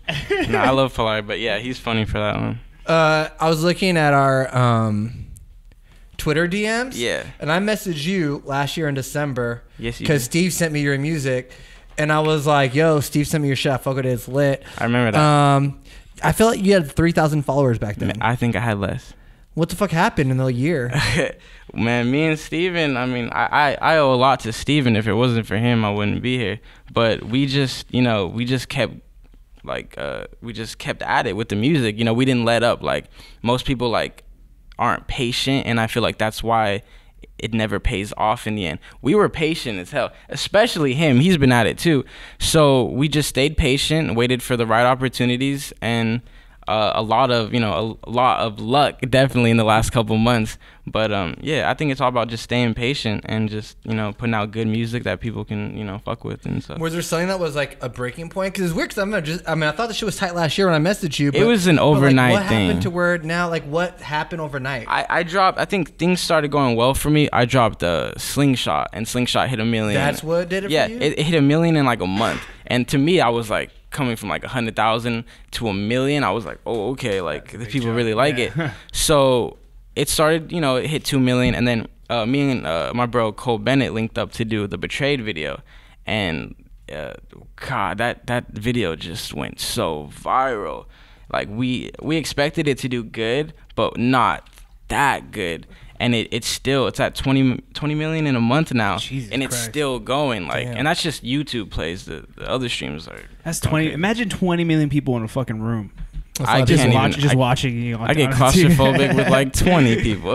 No, I love Polari, but yeah, he's funny for that one. Uh, I was looking at our um. Twitter D Ms. Yeah. And I messaged you last year in December. Yes, you did. Because Steve sent me your music. And I was like, yo, Steve sent me your shit. I fuck with it. It's lit. I remember that. Um, I feel like you had three thousand followers back then. I think I had less. What the fuck happened in the year? Man, me and Steven, I mean, I, I, I owe a lot to Steven. If it wasn't for him, I wouldn't be here. But we just, you know, we just kept, like, uh, we just kept at it with the music. You know, we didn't let up. Like, most people, like, aren't patient, and I feel like that's why it never pays off in the end. We were patient as hell, especially him. He's been at it too. So we just stayed patient, waited for the right opportunities, and uh, a lot of, you know, a, a lot of luck definitely in the last couple months. But um, yeah, I think it's all about just staying patient and just, you know, putting out good music that people can, you know, fuck with and stuff. Was there something that was like a breaking point? Because it's weird, because I'm not just, I mean, I thought the shit was tight last year when I messaged you. But, it was an overnight but, like, what thing. What happened to where now? Like, what happened overnight? I, I dropped, I think things started going well for me. I dropped the uh, Slingshot, and Slingshot hit a million. That's what did it yeah, for you? Yeah, it, it hit a million in like a month. And to me, I was like, coming from like a hundred thousand to a million, I was like, oh, okay, like the people job. really like yeah. it. So it started, you know, it hit two million, and then uh, me and uh, my bro Cole Bennett linked up to do the Betrayed video, and uh, God, that that video just went so viral. Like we we expected it to do good, but not that good. And it, it's still, it's at twenty million in a month now. Jesus and it's Christ. still going. Like, Damn. And that's just YouTube plays. The, the other streams are. That's twenty. Okay. Imagine twenty million people in a fucking room. I just can't watch, even, just I, watching you. On, I get claustrophobic with like twenty people.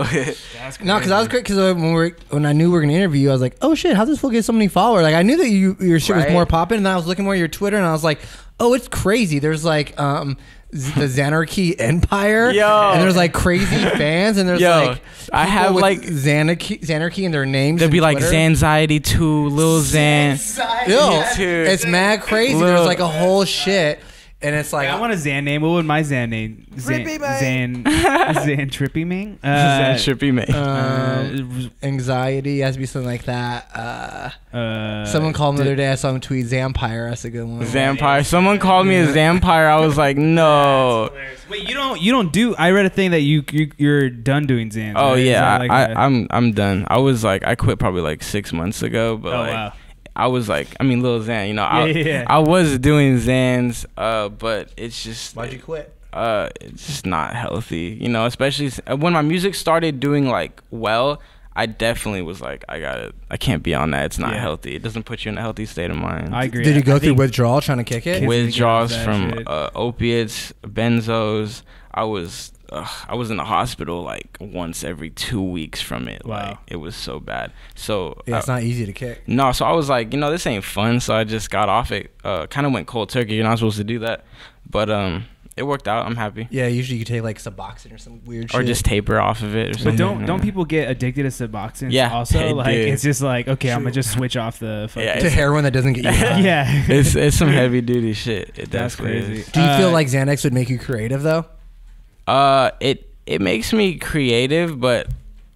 No, because I was great. Because when we when I knew we were gonna interview you, I was like, oh shit, how does this fool get so many followers? Like I knew that you your shit right? was more popping, and then I was looking more at your Twitter, and I was like, oh, it's crazy. There's like um. the Xanarchy Empire. Yo. And there's like crazy fans, and there's Yo, like I have like Xanarchy, Xanarchy in their names. There'll be like Xanxiety two, Lil Xan. Yo, it's mad crazy. Lil. There's like a whole shit. And it's like, I want a Xan name. What would my Xan name? Xan Xan, Xan Trippy Mane? Uh, Xan Trippy Mane. Um, uh, anxiety has to be something like that. Uh, uh, someone called me the other day. I saw him tweet Zampire. That's a good one. Zampire. Someone called me a Zampire. I was like, no. Wait, you don't. You don't do. I read a thing that you, you you're done doing Xans. Oh right? yeah, like I, I, I'm I'm done. I was like, I quit probably like six months ago. But oh, like, wow. I was like, I mean, Lil Xan, you know, I, yeah, yeah. I was doing Xans, uh, but it's just... Why'd you quit? Uh, it's just not healthy, you know, especially when my music started doing, like, well, I definitely was like, I gotta, I can't be on that. It's not yeah. healthy. It doesn't put you in a healthy state of mind. I agree. Did you go I through withdrawal trying to kick it? Withdrawals from uh, opiates, benzos. I was... Ugh, I was in the hospital like once every two weeks from it. Wow. Like it was so bad. So yeah, it's uh, not easy to kick. No, so I was like, you know, this ain't fun. So I just got off it. Uh, kind of went cold turkey. You're not supposed to do that, but um, it worked out. I'm happy. Yeah, usually you take like Suboxone or some weird shit. Or just taper off of it. Or something. But don't don't people get addicted to Suboxone? Yeah, also like do. It's just like okay, Shoot. I'm gonna just switch off the fucking yeah, to heroin that doesn't get you. High. Yeah, it's it's some heavy duty shit. It, that's, that's crazy. Is. Do you uh, feel like Xanax would make you creative though? Uh, it, it makes me creative, but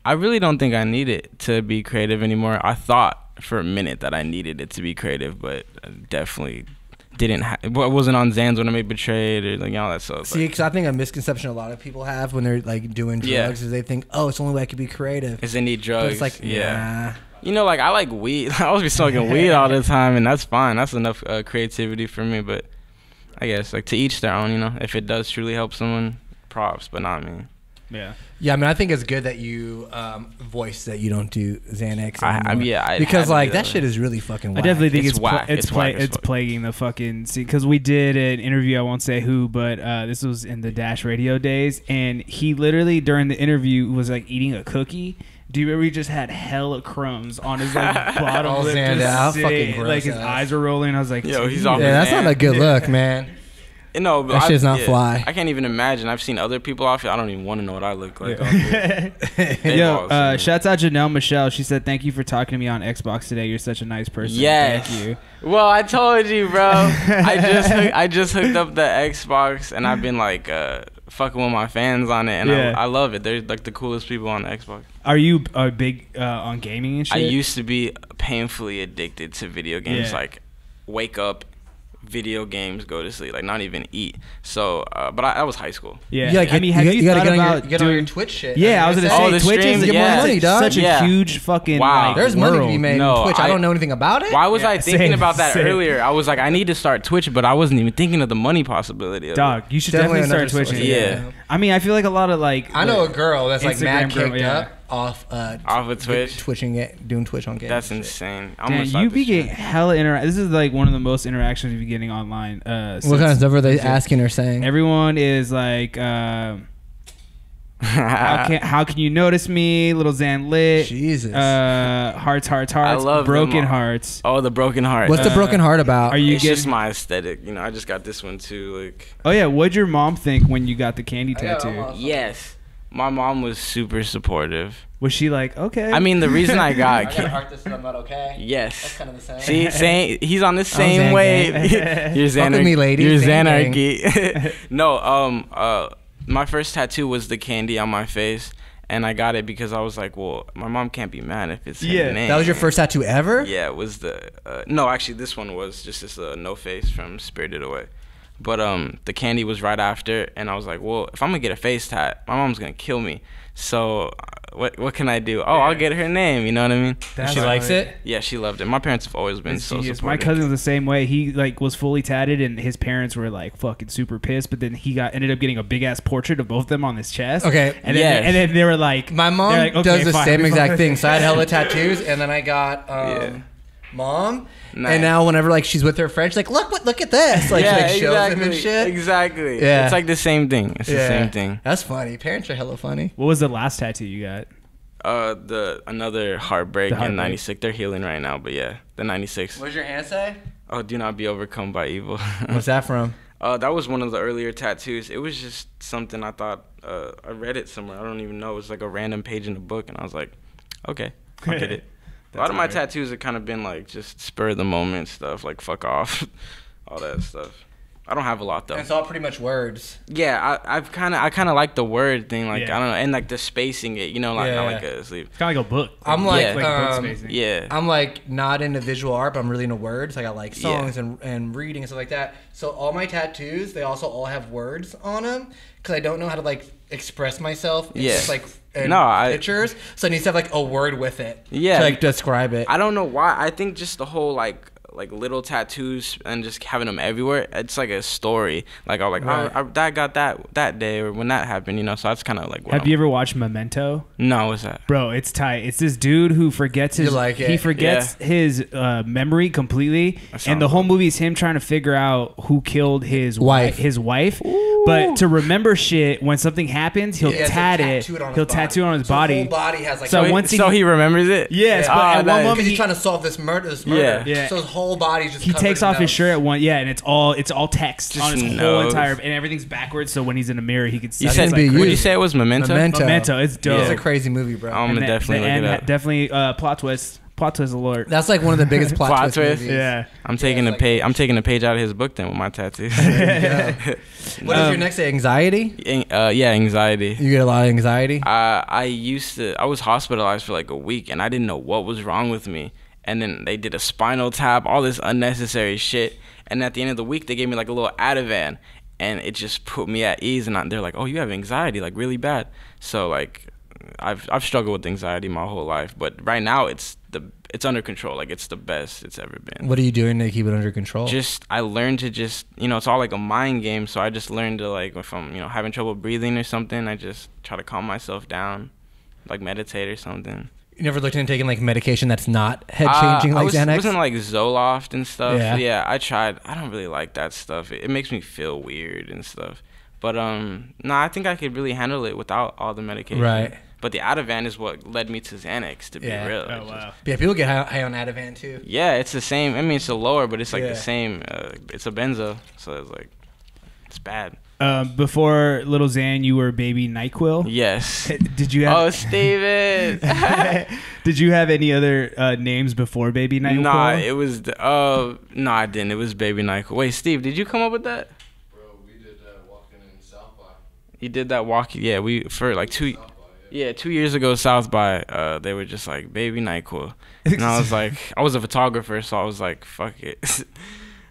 I really don't think I need it to be creative anymore. I thought for a minute that I needed it to be creative, but I definitely didn't ha I wasn't on Xans when I made Betrayed or like all that stuff. See, because like, I think a misconception a lot of people have when they're like doing drugs yeah. is they think, oh, it's the only way I could be creative. Is they need drugs. But it's like, yeah. Nah. You know, like I like weed. I always be smoking weed all the time, and that's fine. That's enough uh, creativity for me, but I guess like to each their own, you know, if it does truly help someone. Props, but not me. Yeah, yeah. I mean, I think it's good that you um, voice that you don't do Xanax. I, I, yeah, I, because I, like that, that shit is really fucking whack. I definitely think it's it's pla it's, it's, pla it's plaguing the fucking scene. Because we did an interview. I won't say who, but uh, this was in the Dash Radio days, and he literally during the interview was like eating a cookie. Do you remember he just had hella crumbs on his like bottom all lip? Xanax, fucking gross. Like his eyes were rolling. I was like, yo, he's off. Yeah, that's not a good look, man. You know, but that shit's I, not yeah, fly. I can't even imagine. I've seen other people off here. I don't even want to know what I look like. Yeah. Yo, uh, shouts out Janelle Michelle. She said, "Thank you for talking to me on Xbox today. You're such a nice person." Yes. Thank you. Well, I told you, bro. I just hooked, I just hooked up the Xbox, and I've been like uh, fucking with my fans on it, and yeah. I, I love it. They're like the coolest people on Xbox. Are you uh, big uh, on gaming and shit? I used to be painfully addicted to video games. Yeah. Like, wake up. Video games, go to sleep, like not even eat. So, uh, but I, I was high school. Yeah, yeah. Like, I mean, have you, you, you thought get about your, get doing, on your Twitch shit? Yeah, I was gonna say, oh, Twitch is a, yeah, money, dog. such yeah. a huge fucking. Wow, like, there's world. money to be made no, on Twitch. I, I don't know anything about it. Why was yeah, I thinking same, about that same. earlier? I was like, I need to start Twitch, but I wasn't even thinking of the money possibility. Of dog, it. you should definitely, definitely start Twitching. Yeah. yeah, I mean, I feel like a lot of like. I know like, a girl that's like mad kicked up. Off, uh, off of Twitch, twitching it, doing Twitch on games. That's insane. I'm Damn, you be getting hella interact. This is like one of the most interactions you be getting online. Uh, what kind of stuff are they asking or saying? Everyone is like, uh, how can how can you notice me, Little Xan lit? Jesus, uh, hearts, hearts, hearts. I love broken hearts. Oh, the broken heart. What's uh, the broken heart about? Are you it's getting, just my aesthetic? You know, I just got this one too. Like, oh yeah, what'd your mom think when you got the candy tattoo? Yes. My mom was super supportive. Was she like, okay? I mean, the reason I got... I gotta heart this up, okay? Yes. That's kind of the same. See, same, he's on the same wave. You're Xanarchy. Me, lady. You're Xanarchy. No, um, uh, my first tattoo was the candy on my face. And I got it because I was like, well, my mom can't be mad if it's yeah, her name. That was your first tattoo ever? Yeah, it was the... Uh, no, actually, this one was just this uh, no face from Spirited Away. But um, the candy was right after, and I was like, well, if I'm going to get a face tat, my mom's going to kill me. So what what can I do? Oh, yeah. I'll get her name, you know what I mean? That's she right. likes it? Yeah, she loved it. My parents have always been it's so supportive. My cousin's the same way. He like was fully tatted, and his parents were like fucking super pissed, but then he got ended up getting a big-ass portrait of both of them on his chest. Okay. And then, yes. and then they were like... My mom like, okay, does the fine, same exact thing. So I had hella tattoos, and then I got... Um, yeah. Mom, nice. And now whenever like she's with her friend, she's like, look, what, look at this, like, yeah, she, like shows exactly. them and shit. Exactly. Yeah, it's like the same thing. It's yeah. the same thing. That's funny. Parents are hella funny. What was the last tattoo you got? Uh, the another heartbreak, the heartbreak. in ninety-six. They're healing right now, but yeah, the ninety-six. What's your hand say? Oh, do not be overcome by evil. What's that from? Uh, that was one of the earlier tattoos. It was just something I thought. Uh, I read it somewhere. I don't even know. It was like a random page in a book, and I was like, okay, I'll get it. That's a lot of my weird. tattoos have kind of been like just spur of the moment stuff, like fuck off, all that stuff. I don't have a lot though. And it's all pretty much words. Yeah, I, I've kind of, I kind of like the word thing, like yeah. I don't know, and like the spacing it, you know, like yeah. not like a sleep. It's kind of like a book. I'm like, yeah, like um, book spacing. yeah, I'm like not into visual art, but I'm really into words. Like I like songs yeah. and and reading and stuff like that. So all my tattoos, they also all have words on them because I don't know how to like express myself. It's yeah. just like. And no, I, pictures, so it needs to have like a word with it yeah to like describe it. I don't know why. I think just the whole like like little tattoos and just having them everywhere, it's like a story. Like I'm like right. oh, I, I got that that day or when that happened, you know. So that's kind of like what have I'm, you ever watched Memento? No, what's that? Bro, it's tight. It's this dude who forgets his like he forgets yeah. his uh, memory completely, and the whole movie is him trying to figure out who killed his wife. wife his wife. Ooh. But to remember shit, when something happens, he'll yeah, tat it. He'll tattoo it on his body. So his whole body has like. So, so, once he, so he remembers it. Yes, yeah. but oh, at one moment he's he, trying to solve this murder. This murder. Yeah. yeah. So his whole body just. He takes off notes. his shirt at one. Yeah, and it's all it's all text just on his knows. whole entire, and everything's backwards. So when he's in a mirror, he can see. You said, like, would you say it was Memento? Memento. Memento. It's dope. Yeah. It's a crazy movie, bro. I'm gonna definitely look it up. Definitely uh, plot twist. Plot twist alert. That's like one of the biggest plot, plot twists. Twist? Yeah, I'm taking yeah, a like, page. I'm taking a page out of his book then with my tattoos. What um, is your next day? Anxiety? Uh, yeah, anxiety. You get a lot of anxiety. Uh, I used to. I was hospitalized for like a week, and I didn't know what was wrong with me. And then they did a spinal tap, all this unnecessary shit. And at the end of the week, they gave me like a little Ativan, and it just put me at ease. And I, they're like, "Oh, you have anxiety, like really bad." So like, I've I've struggled with anxiety my whole life, but right now it's. The, it's under control. Like it's the best it's ever been. What are you doing to keep it under control? Just I learned to just, you know, it's all like a mind game. So I just learned to like, if I'm, you know, having trouble breathing or something, I just try to calm myself down, like meditate or something. You never looked into taking like medication that's not head changing, uh, like I was, Xanax? I was in like Zoloft and stuff. Yeah. yeah, I tried. I don't really like that stuff. It, it makes me feel weird and stuff. But um, no, nah, I think I could really handle it without all the medication. Right. But the Ativan is what led me to Xanax, to yeah. be real. Oh, wow. Yeah, people get high, high on Ativan, too. Yeah, it's the same. I mean, it's a lower, but it's like yeah. the same. Uh, it's a benzo. So it's like... It's bad. Uh, before Lil Xan, you were Baby NyQuil. Yes. Did you have? Oh, Steven. Did you have any other uh, names before Baby NyQuil? Nah, it was. The, uh, no, I didn't. It was Baby NyQuil. Wait, Steve, did you come up with that? Bro, we did that walking in South by. You did that walking. Yeah, we for like two. South by, yeah. yeah, two years ago, South by. Uh, they were just like Baby NyQuil, and I was like, I was a photographer, so I was like, fuck it.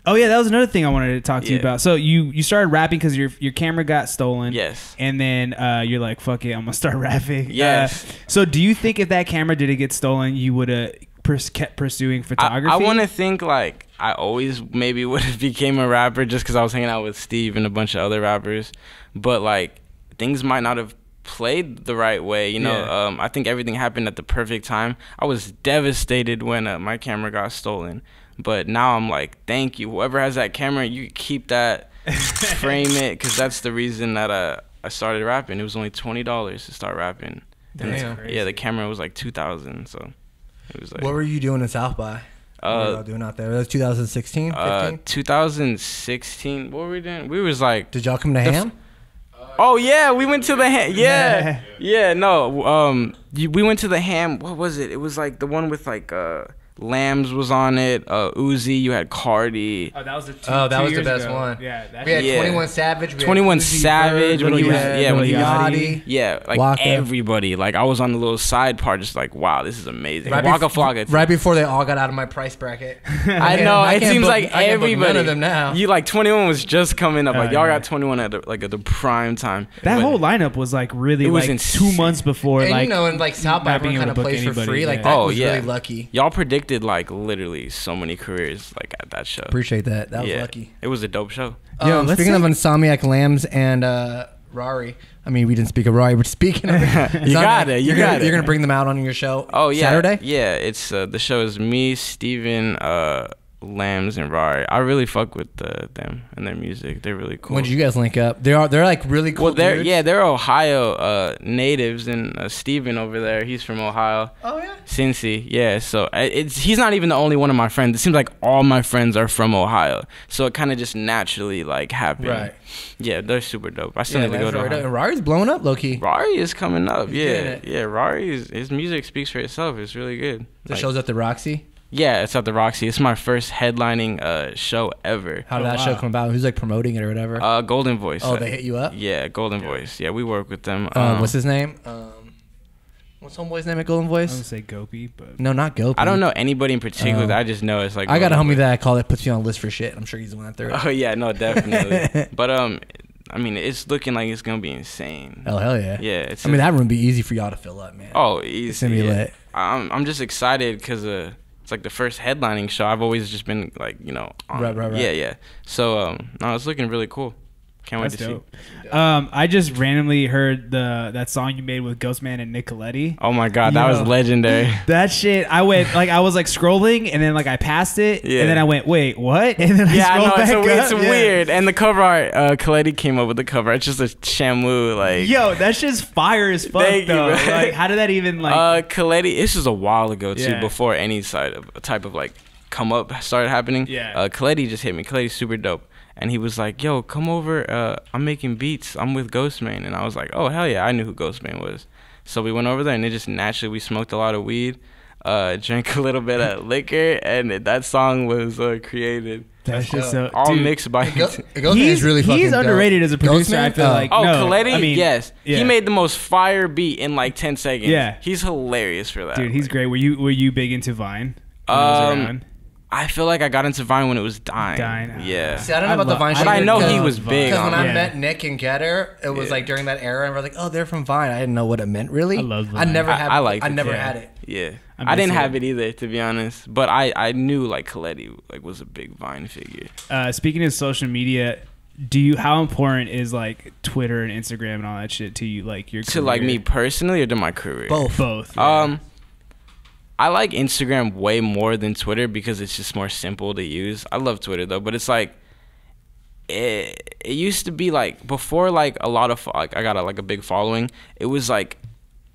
Oh yeah, that was another thing I wanted to talk to yeah. you about. So you you started rapping because your your camera got stolen. Yes. And then uh, you're like, fuck it, I'm gonna start rapping. Yes. Uh, so do you think if that camera didn't get stolen, you would have pers kept pursuing photography? I, I want to think like I always maybe would have became a rapper just because I was hanging out with Steve and a bunch of other rappers, but like things might not have played the right way, you know. Yeah. Um, I think everything happened at the perfect time. I was devastated when uh, my camera got stolen. But now I'm like, thank you. Whoever has that camera, you keep that, frame it, because that's the reason that uh, I started rapping. It was only twenty dollars to start rapping. Damn. And the, yeah, the camera was like two thousand dollars, so it was like. What were you doing in South by? Uh, what were y'all doing out there? That was two thousand sixteen, fifteen? Uh, two thousand sixteen. What were we doing? We was like. Did y'all come to Ham? Oh yeah, we went to the Ham. Yeah, yeah. No, um, we went to the Ham. What was it? It was like the one with like uh. Lambs was on it. Uh, Uzi, you had Cardi. Oh, that was the two, oh, that two was the best ago. one. Yeah, that we had yeah. twenty-one Savage. We twenty-one Savage when he was yeah when he was yeah like Waka. Everybody. Like I was on the little side part, just like wow, this is amazing. Right Waka Flocka. Right before they all got out of my price bracket. I know. I it seems book, like everybody. None of them now. You like twenty-one was just coming up. Like oh, y'all yeah. got twenty-one at the, like at the prime time. That but whole lineup was like really. It was like two months before. And like, you know, and like South by kind of plays for free. Like that was really lucky. Y'all predicted. Did like literally so many careers like at that show. Appreciate that. That was yeah. lucky. It was a dope show. Yo, um, speaking of Insomniac, Lambs, and uh, Rari. I mean, we didn't speak of Rari, but speaking of you got it. You you're got gonna, it. You're gonna bring them out on your show. Oh yeah, Saturday. Yeah, it's uh, the show is me, Steven, uh, Lambs, and Rari. I really fuck with uh, them and their music. They're really cool. When did you guys link up? They are. They're like really cool. Well, they're dudes. yeah, they're Ohio uh, natives, and uh, Steven over there, he's from Ohio. Oh yeah. Cincy, yeah. So it's he's not even the only one of my friends. It seems like all my friends are from Ohio, so it kind of just naturally like happened. Right. Yeah, they're super dope. I still yeah, need to go to right Ohio. Rari's blowing up, low key. Rari is coming up. Yeah, yeah. yeah Rari's his music speaks for itself. It's really good. The like, show's at the Roxy. Yeah, it's at the Roxy. It's my first headlining uh, show ever. How did that oh, wow. show come about? Who's like promoting it or whatever? Uh, Golden Voice. Oh, uh, they hit you up? Yeah, Golden yeah. Voice. Yeah, we work with them. Uh, um, what's his name? Um, what's homeboy's name at Golden Voice? I would say Gopi, but no, not Gopi. I don't know anybody in particular. Um, I just know it's like I got a homie that I call that puts you on a list for shit. I'm sure he's the one that threw it. Oh yeah, no, definitely. But um, I mean, it's looking like it's gonna be insane. Oh hell yeah! Yeah, it's I mean that room be easy for y'all to fill up, man. Oh, easy. It's gonna be lit. I'm I'm just excited because uh. It's like the first headlining show. I've always just been like, you know, on. Right, right, right. Yeah, yeah. So, um, no, it's looking really cool. Can't That's wait to dope. see. Um, I just randomly heard the that song you made with Ghostman and Nick Coletti. Oh my god, that Yo, was legendary. That shit, I went like I was like scrolling and then like I passed it yeah. and then I went, wait, what? And then yeah, I scrolled I know, back it's, a, it's yeah. weird. And the cover art, uh, Coletti came up with the cover. It's just a Shamu like. Yo, that shit's fire as fuck though. You, right? Like, how did that even like? Uh, Coletti, this was a while ago too, yeah. before any side of type of like come up started happening. Yeah, uh, Coletti just hit me. Coletti's super dope. And he was like, yo, come over. Uh, I'm making beats. I'm with Ghost Mane. And I was like, oh, hell yeah. I knew who Ghost Mane was. So we went over there, and it just naturally, we smoked a lot of weed, uh, drank a little bit of liquor, and it, that song was uh, created. That's just so, all dude, mixed by Ghost Mane is really fucking He's underrated dope. as a producer, I feel like. Oh, no, Coletti? I mean, yes. Yeah. He made the most fire beat in like ten seconds. Yeah. He's hilarious for that. Dude, he's like, great. Were you, were you big into Vine? Um... I feel like I got into Vine when it was dying. dying yeah. See, I don't know I about the Vine shit. But I know he was big. Because when I yeah. met Nick and Getter, it was yeah. like during that era, and we're like, oh, they're from Vine. I didn't know what it meant, really. I love Vine. I never had I, I it. I never yeah. had it. Yeah. I, I didn't have it. it either, to be honest. But I, I knew, like, Coletti like, was a big Vine figure. Uh, speaking of social media, do you how important is, like, Twitter and Instagram and all that shit to you, like, your career? To, like, me personally or to my career? Both. Both. Yeah. Um... I like Instagram way more than Twitter because it's just more simple to use. I love Twitter though, but it's like it, it used to be like before like a lot of like I got a, like a big following. It was like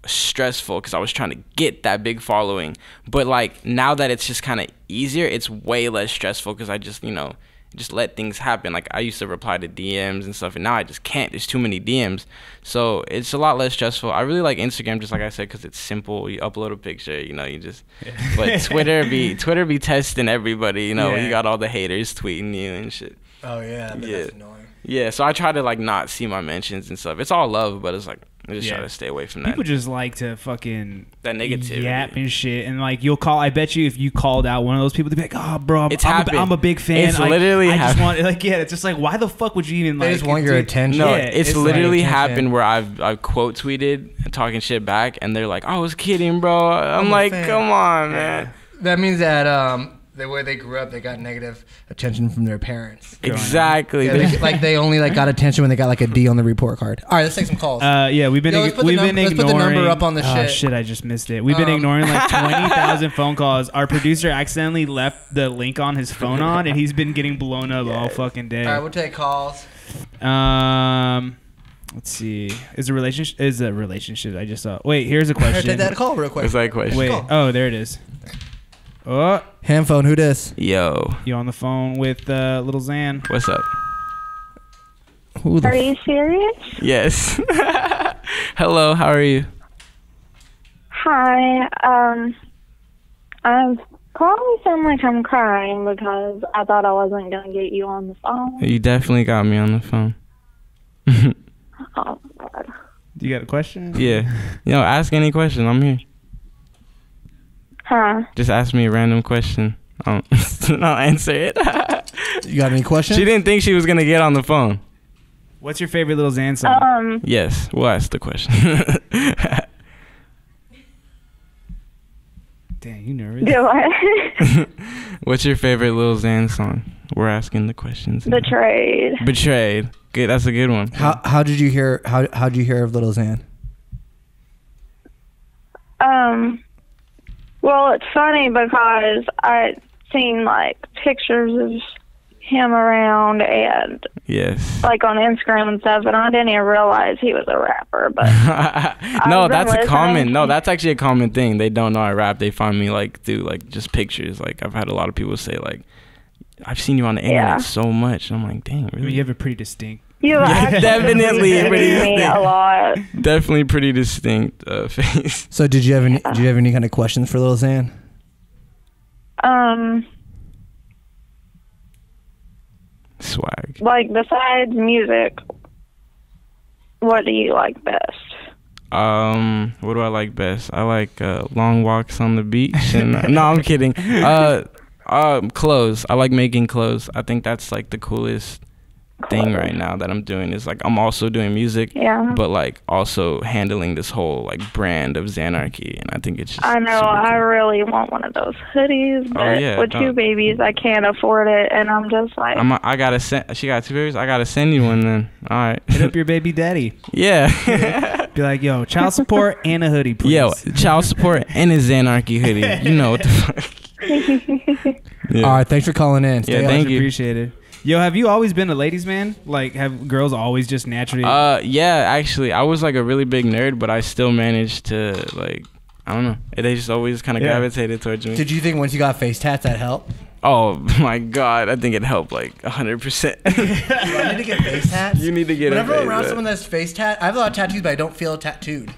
stressful because I was trying to get that big following. But like now that it's just kind of easier, it's way less stressful because I just, you know, just let things happen. Like, I used to reply to D Ms and stuff, and now I just can't. There's too many D Ms. So it's a lot less stressful. I really like Instagram, just like I said, because it's simple. You upload a picture, you know, you just... Yeah. But Twitter be Twitter be testing everybody, you know. Yeah. You got all the haters tweeting you and shit. Oh, yeah. Yeah. That's annoying. Yeah, so I try to, like, not see my mentions and stuff. It's all love, but it's, like, I just yeah. try to stay away from that. People just like to fucking... That negativity. Yap and shit. And, like, you'll call... I bet you if you called out one of those people, they'd be like, oh, bro, I'm, it's I'm, a, I'm a big fan. It's like, literally I happened. Just want... Like, yeah, it's just like, why the fuck would you even, like... They just want your attention. No, yeah, it's, it's literally like happened where I've, I've quote tweeted, talking shit back, and they're like, oh, I was kidding, bro. I'm, I'm like, come on, yeah. man. That means that... um. The way they grew up, they got negative attention from their parents. Exactly. Yeah, they, like they only like got attention when they got like a D on the report card. All right, let's take some calls. Uh, yeah, we've been Yo, ig we've been ignoring. Let's put the number up on the oh, shit. Shit, I just missed it. We've um. been ignoring like twenty thousand phone calls. Our producer accidentally left the link on his phone on, and he's been getting blown up yes. all fucking day. All right, we'll take calls. Um. Let's see. Is a relationship? Is a relationship? I just saw. Wait, here's a question. Take that call real quick. What's that question? Wait. Call. Oh, there it is. Oh, handphone. Who dis? Yo, you on the phone with uh, Lil Xan? What's up? Who the are you serious? Yes. Hello. How are you? Hi. Um, I'm probably sound like I'm crying because I thought I wasn't gonna get you on the phone. You definitely got me on the phone. Oh God. You got a question? Yeah. You know, ask any question. I'm here. Huh. Just ask me a random question. Um, I'll answer it. You got any questions? She didn't think she was gonna get on the phone. What's your favorite Lil Xan song? Um, yes, we'll ask the question. Damn, you nervous? Do I? What's your favorite Lil Xan song? We're asking the questions. Now. Betrayed. Betrayed. Good. That's a good one. How How did you hear? How How did you hear of Lil Xan? Um. Well, it's funny because I've seen, like, pictures of him around and, yes. like, on Instagram and stuff, and I didn't even realize he was a rapper. But No, that's a common, no, that's actually a common thing. They don't know I rap. They find me, like, through, like, just pictures. Like, I've had a lot of people say, like, I've seen you on the internet yeah. so much. And I'm like, dang, really? You have a pretty distinct. You yeah, definitely pretty distinct. A lot. Definitely pretty distinct uh, face. So, did you have any? Yeah. Did you have any kind of questions for Lil Xan? Um, swag. Like besides music, what do you like best? Um, what do I like best? I like uh, long walks on the beach. And uh, no, I'm kidding. Uh, uh, clothes. I like making clothes. I think that's like the coolest thing right now that I'm doing is like I'm also doing music, yeah, but like also handling this whole like brand of Xanarchy, and I think it's just I know I cool. really want one of those hoodies, but oh, yeah, with two babies I can't afford it, and I'm just like I'm a, I gotta send. She got two babies. I gotta send you one then. All right, hit up your baby daddy. Yeah, be like, yo, child support and a hoodie, please. Yo, child support and a Xanarchy hoodie. You know what the fuck. Yeah. All right, thanks for calling in. Stay yeah, thank you. Appreciate it. Yo, have you always been a ladies' man? Like, have girls always just naturally? Uh, yeah, actually, I was like a really big nerd, but I still managed to like, I don't know. They just always kind of yeah. gravitated towards me. Did you think once you got face tats that helped? Oh my God, I think it helped like a hundred percent. I need to get face tats. You need to get. Whenever I'm around someone that's face tat, I have a lot of tattoos, but I don't feel tattooed.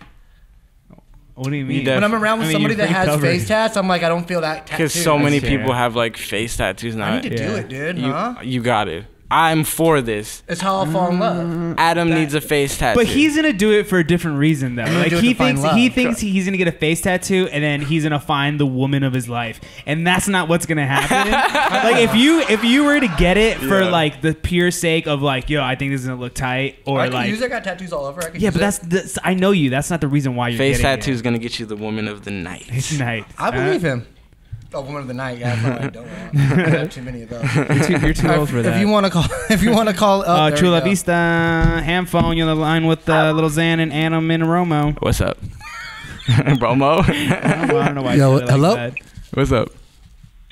What do you mean? When I'm around with I mean, somebody that has covered. face tats, I'm like, I don't feel that tattoo. Because so many people have like face tattoos now. I need to yeah. do it, dude. You, huh? you got it. I'm for this. It's how I fall in love. Adam that, needs a face tattoo. But he's going to do it for a different reason, though. Like he thinks, he thinks he's going to get a face tattoo, and then he's going to find the woman of his life. And that's not what's going to happen. Like, if you if you were to get it for, yeah. like, the pure sake of, like, yo, I think this is going to look tight. Or, I can like, use it. I got tattoos all over. I can yeah, use but that's, that's, I know you. That's not the reason why you're face getting it. Face tattoo is going to get you the woman of the night. It's night. I believe uh, him. A woman of the night, yeah, I don't want. I have too many of those. You're too, you're too old for that. If you want to call, if you want to call, oh, uh, Chula Vista, ham phone. You're on the line with uh, Lil Xan and Adam and Romo. What's up, Romo? I, I don't know why. Yo, hello. Like that. What's up?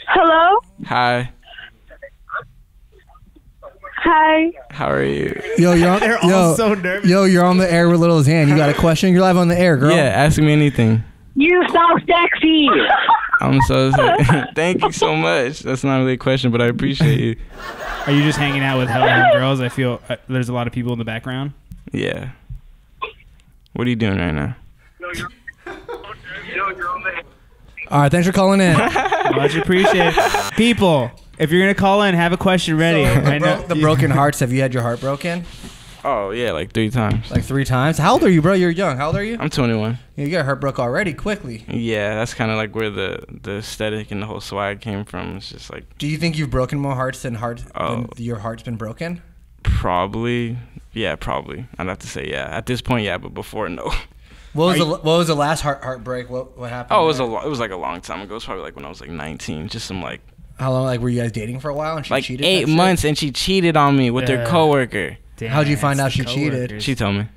Hello. Hi. Hi. How are you? Yo, you're on, they're yo, all so nervous. Yo, you're on the air with Lil Xan. You got a question? You're live on the air, girl. Yeah, ask me anything. You so sexy. I'm so sorry. Thank you so much. That's not really a question, but I appreciate you. Are you just hanging out with hella girls? I feel uh, there's a lot of people in the background. Yeah. What are you doing right now? All right, thanks for calling in. Much appreciated. People, if you're going to call in, have a question ready. So, I know. The broken hearts, have you had your heart broken? Oh, yeah, like three times. Like three times? How old are you, bro? You're young. How old are you? I'm twenty-one. You got heart broke already, quickly. Yeah, that's kind of like where the, the aesthetic and the whole swag came from. It's just like... Do you think you've broken more hearts than, heart, oh, than your heart's been broken? Probably. Yeah, probably. I'd have to say yeah. At this point, yeah, but before, no. What was, the, what was the last heart heartbreak? What what happened? Oh, it was a lo it was like a long time ago. It was probably like when I was like nineteen. Just some like. How long? Like, were you guys dating for a while and she like cheated? Like eight months, shit? And she cheated on me with yeah. her coworker. Damn, how'd you find out she cheated? She told me.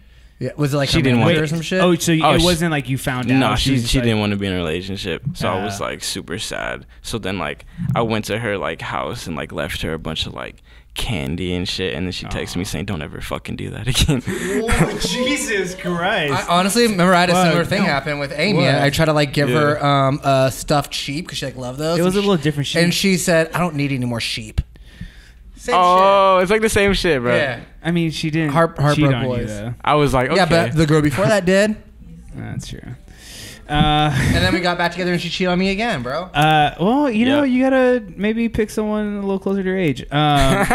Yeah, was it like she didn't want or some shit? Oh, so oh, it she, wasn't like you found out. No, she she, she like, didn't want to be in a relationship. So uh, I was like super sad. So then like I went to her like house and like left her a bunch of like candy and shit, and then she texts oh. me saying, "Don't ever fucking do that again." Whoa, Jesus Christ! I honestly remember I had a what? similar thing no. happen with Amy. What? I tried to like give yeah. her um a stuffed sheep because she like loved those. It was a little she, different sheep, and she said, "I don't need any more sheep." Same oh, shit. It's like the same shit, bro. Yeah, I mean, she didn't Heart, heartbroken boys. You, I was like, okay. Yeah, but the girl before that did. That's true. Uh, and then we got back together and she cheated on me again, bro. Uh, well, you know, yep. you gotta maybe pick someone a little closer to your age. Um,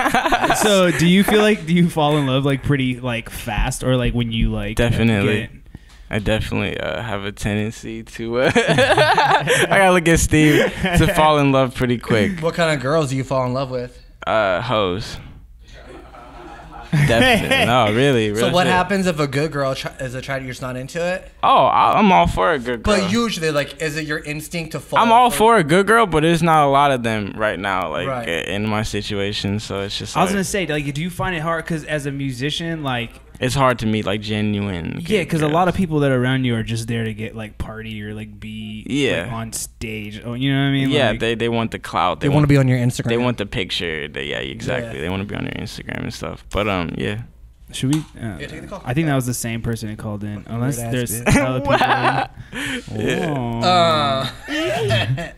so, do you feel like do you fall in love like pretty like fast, or like when you like definitely? Uh, get I definitely uh, have a tendency to. Uh, I gotta look at Steve to fall in love pretty quick. What kind of girls do you fall in love with? Uh, hoes. Definitely. No, really, really. So what shit. happens if a good girl try, is attracted, you're just not into it? Oh, I, I'm all for a good girl. But usually, like, is it your instinct to fall? I'm all for a good girl, but there's not a lot of them right now, like, right. in my situation. So it's just. I was like, gonna say, like, do you find it hard? Because as a musician, like, it's hard to meet like genuine. Yeah, because a lot of people that are around you are just there to get like party or like be yeah like, on stage. Oh, you know what I mean? Yeah, like, they they want the clout. They, they want to be on your Instagram. They want the picture. They, yeah, exactly. Yeah. They want to be on your Instagram and stuff. But um, yeah. Should we? Uh, yeah, take the call. I think that was the same person who called in. Unless there's other people. Wow. In.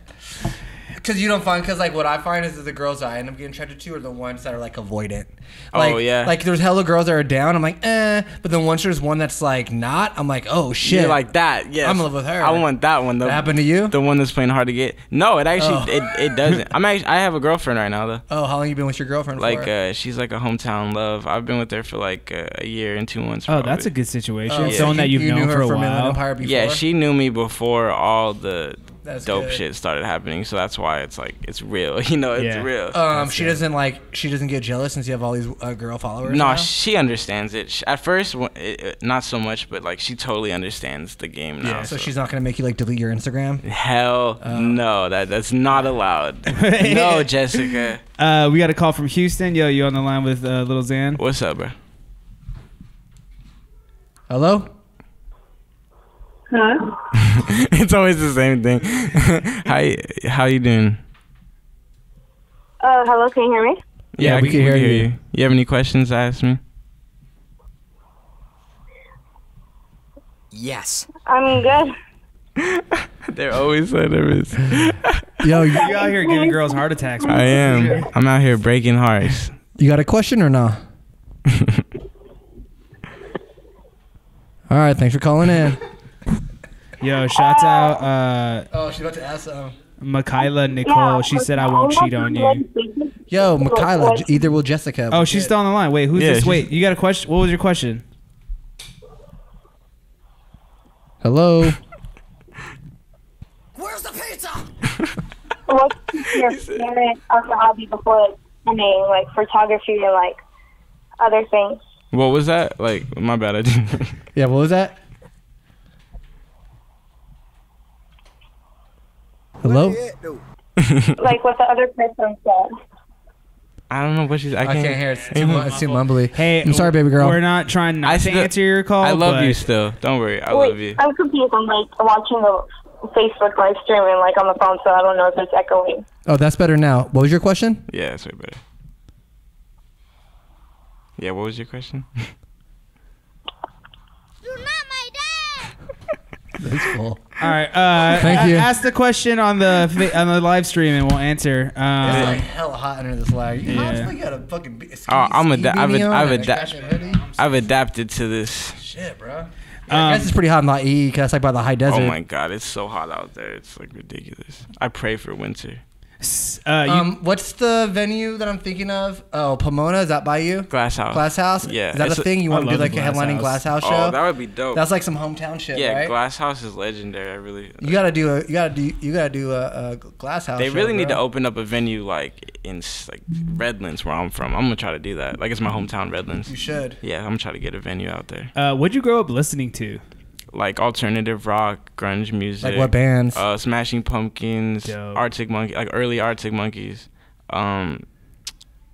Because you don't find, because like what I find is that the girls I end up getting attracted to are the ones that are like avoidant. Like, oh, yeah. Like there's hella girls that are down. I'm like, eh. But then once there's one that's like not, I'm like, oh shit. You're like that, yeah. I'm in love with her. I want that one. The, that happened to you? The one that's playing hard to get. No, it actually, oh. it, it doesn't. I'm actually, I have a girlfriend right now though. Oh, how long you been with your girlfriend for? Like, uh, she's like a hometown love. I've been with her for like uh, a year and two months probably. Oh, that's a good situation. Oh, yeah. Someone that you've you known knew her for a while. Empire before? Yeah, she knew me before all the... That's dope good. shit started happening, so that's why it's like it's real, you know. It's yeah. real. Um, that's she good. doesn't like she doesn't get jealous since you have all these uh, girl followers. No, now? she understands it. She, at first, it, it, not so much, but like she totally understands the game now. Yeah, so, so she's not gonna make you like delete your Instagram. Hell um, no, that that's not allowed. No, Jessica. Uh, we got a call from Houston. Yo, you on the line with uh, Lil Xan? What's up, bro? Hello. Huh? It's always the same thing. Hi, how you doing? Uh, hello, can you hear me? Yeah, yeah we can, can hear, hear you. you. You have any questions to ask me? Yes. I'm good. They're always so nervous. Yo, you out here giving girls heart attacks. I am. I'm out here breaking hearts. You got a question or no? All right, thanks for calling in. Yo, shouts out. Uh, oh, she's about to ask something. Mikaela Nicole. Yeah, she said, I won't cheat on you. Yo, Mikaela. Either will Jessica. Oh, she's still on the line. Wait, who's yeah, this? Wait, you got a question? What was your question? Hello? Where's the pizza? What's your favorite other hobby before swimming, like photography and like other things? What was that? Like, my bad. I didn't. Yeah, what was that? Hello? Like what the other person said. I don't know what she's... I, I can't, can't hear it. It's too, mu it's too mumbly. Hey, I'm sorry, baby girl. We're not trying not I to answer your call. I love you still. Don't worry. I wait, love you. I'm confused. I'm like watching the Facebook live stream and like on the phone, so I don't know if it's echoing. Oh, that's better now. What was your question? Yeah, that's way better. Yeah, what was your question? You're not my dad! That's cool. All right. Uh, Thank you. Ask the question on the on the live stream and we'll answer. Um, it's like hella hot under this lag. You honestly got a fucking skitty, oh, I'm a da- I've, I've, adap- I've adapted to this. Shit, bro. Yeah, I guess um, it's pretty hot in the E. Cause like by the high desert. Oh my god, it's so hot out there. It's like ridiculous. I pray for winter. Uh, you, um, what's the venue that I'm thinking of? Oh, Pomona, is that by you? Glass House. Glass House. Yeah. Is that a thing you want to do, like a headlining Glass House show? Oh, that would be dope. That's like some hometown shit, yeah, right? Yeah, Glass House is legendary. I really. You gotta do a. You gotta do. You gotta do a, a Glass House. They show, really need bro. to open up a venue like in like Redlands, where I'm from. I'm gonna try to do that. Like it's my hometown, Redlands. You should. Yeah, I'm gonna try to get a venue out there. Uh, what'd you grow up listening to? Like alternative rock, grunge music. Like what bands? Uh, Smashing Pumpkins, dope. Arctic Monkeys, like early Arctic Monkeys, um,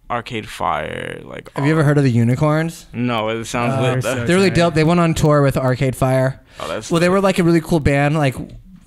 Arcade Fire. Like, have all. you ever heard of the Unicorns? No, it sounds uh, lit. They're, so they're really dope. They went on tour with Arcade Fire. Oh, that's well, dope. They were like a really cool band, like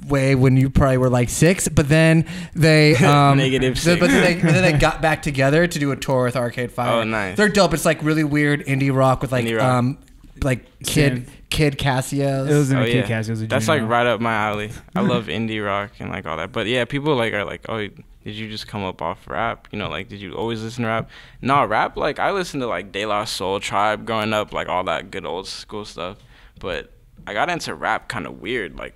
way when you probably were like six, but then they um, negative six. But then they, then they got back together to do a tour with Arcade Fire. Oh, nice. They're dope. It's like really weird indie rock with like rock. um, like kid. Sam. Kid Cassios. It was in oh, Kid yeah. Cassios. That's like right up my alley. I love indie rock and like all that. But yeah, people like are like, oh, did you just come up off rap? You know, like, did you always listen to rap? No, rap, like I listened to like De La Soul, Tribe growing up, like all that good old school stuff. But I got into rap kind of weird, like,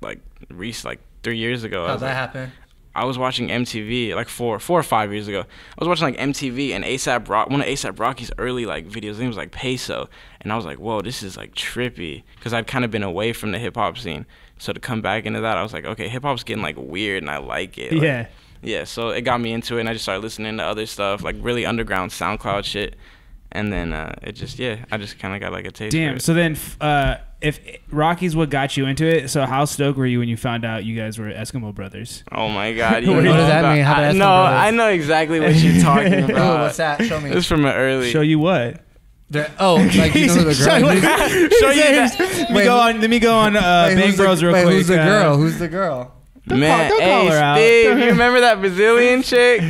like Reese, like three years ago. How'd that like, happen? I was watching M T V like four, four or five years ago. I was watching like M T V and ASAP Rock, one of ASAP Rocky's early like videos. It was like Peso, and I was like, "Whoa, this is like trippy," because I'd kind of been away from the hip hop scene. So to come back into that, I was like, "Okay, hip hop's getting like weird, and I like it." Like, yeah, yeah. So it got me into it, and I just started listening to other stuff, like really underground SoundCloud shit, and then uh, it just yeah, I just kind of got like a taste. Damn. For it. So then, uh, if Rocky's what got you into it, so how stoked were you when you found out you guys were Eskimo brothers? Oh my god! You what know does that about, mean? How I, no, brothers? I know exactly what you're talking about. Ooh, what's that? Show me. This is from an early. Show you what? They're, oh, like you know the girl. Show you that. Let me go on. Let me go on. Uh, wait, Bang Bros the, real wait, quick. Who's the girl? Uh, who's the girl? Man, don't call, don't call hey Steve, you remember that Brazilian chick?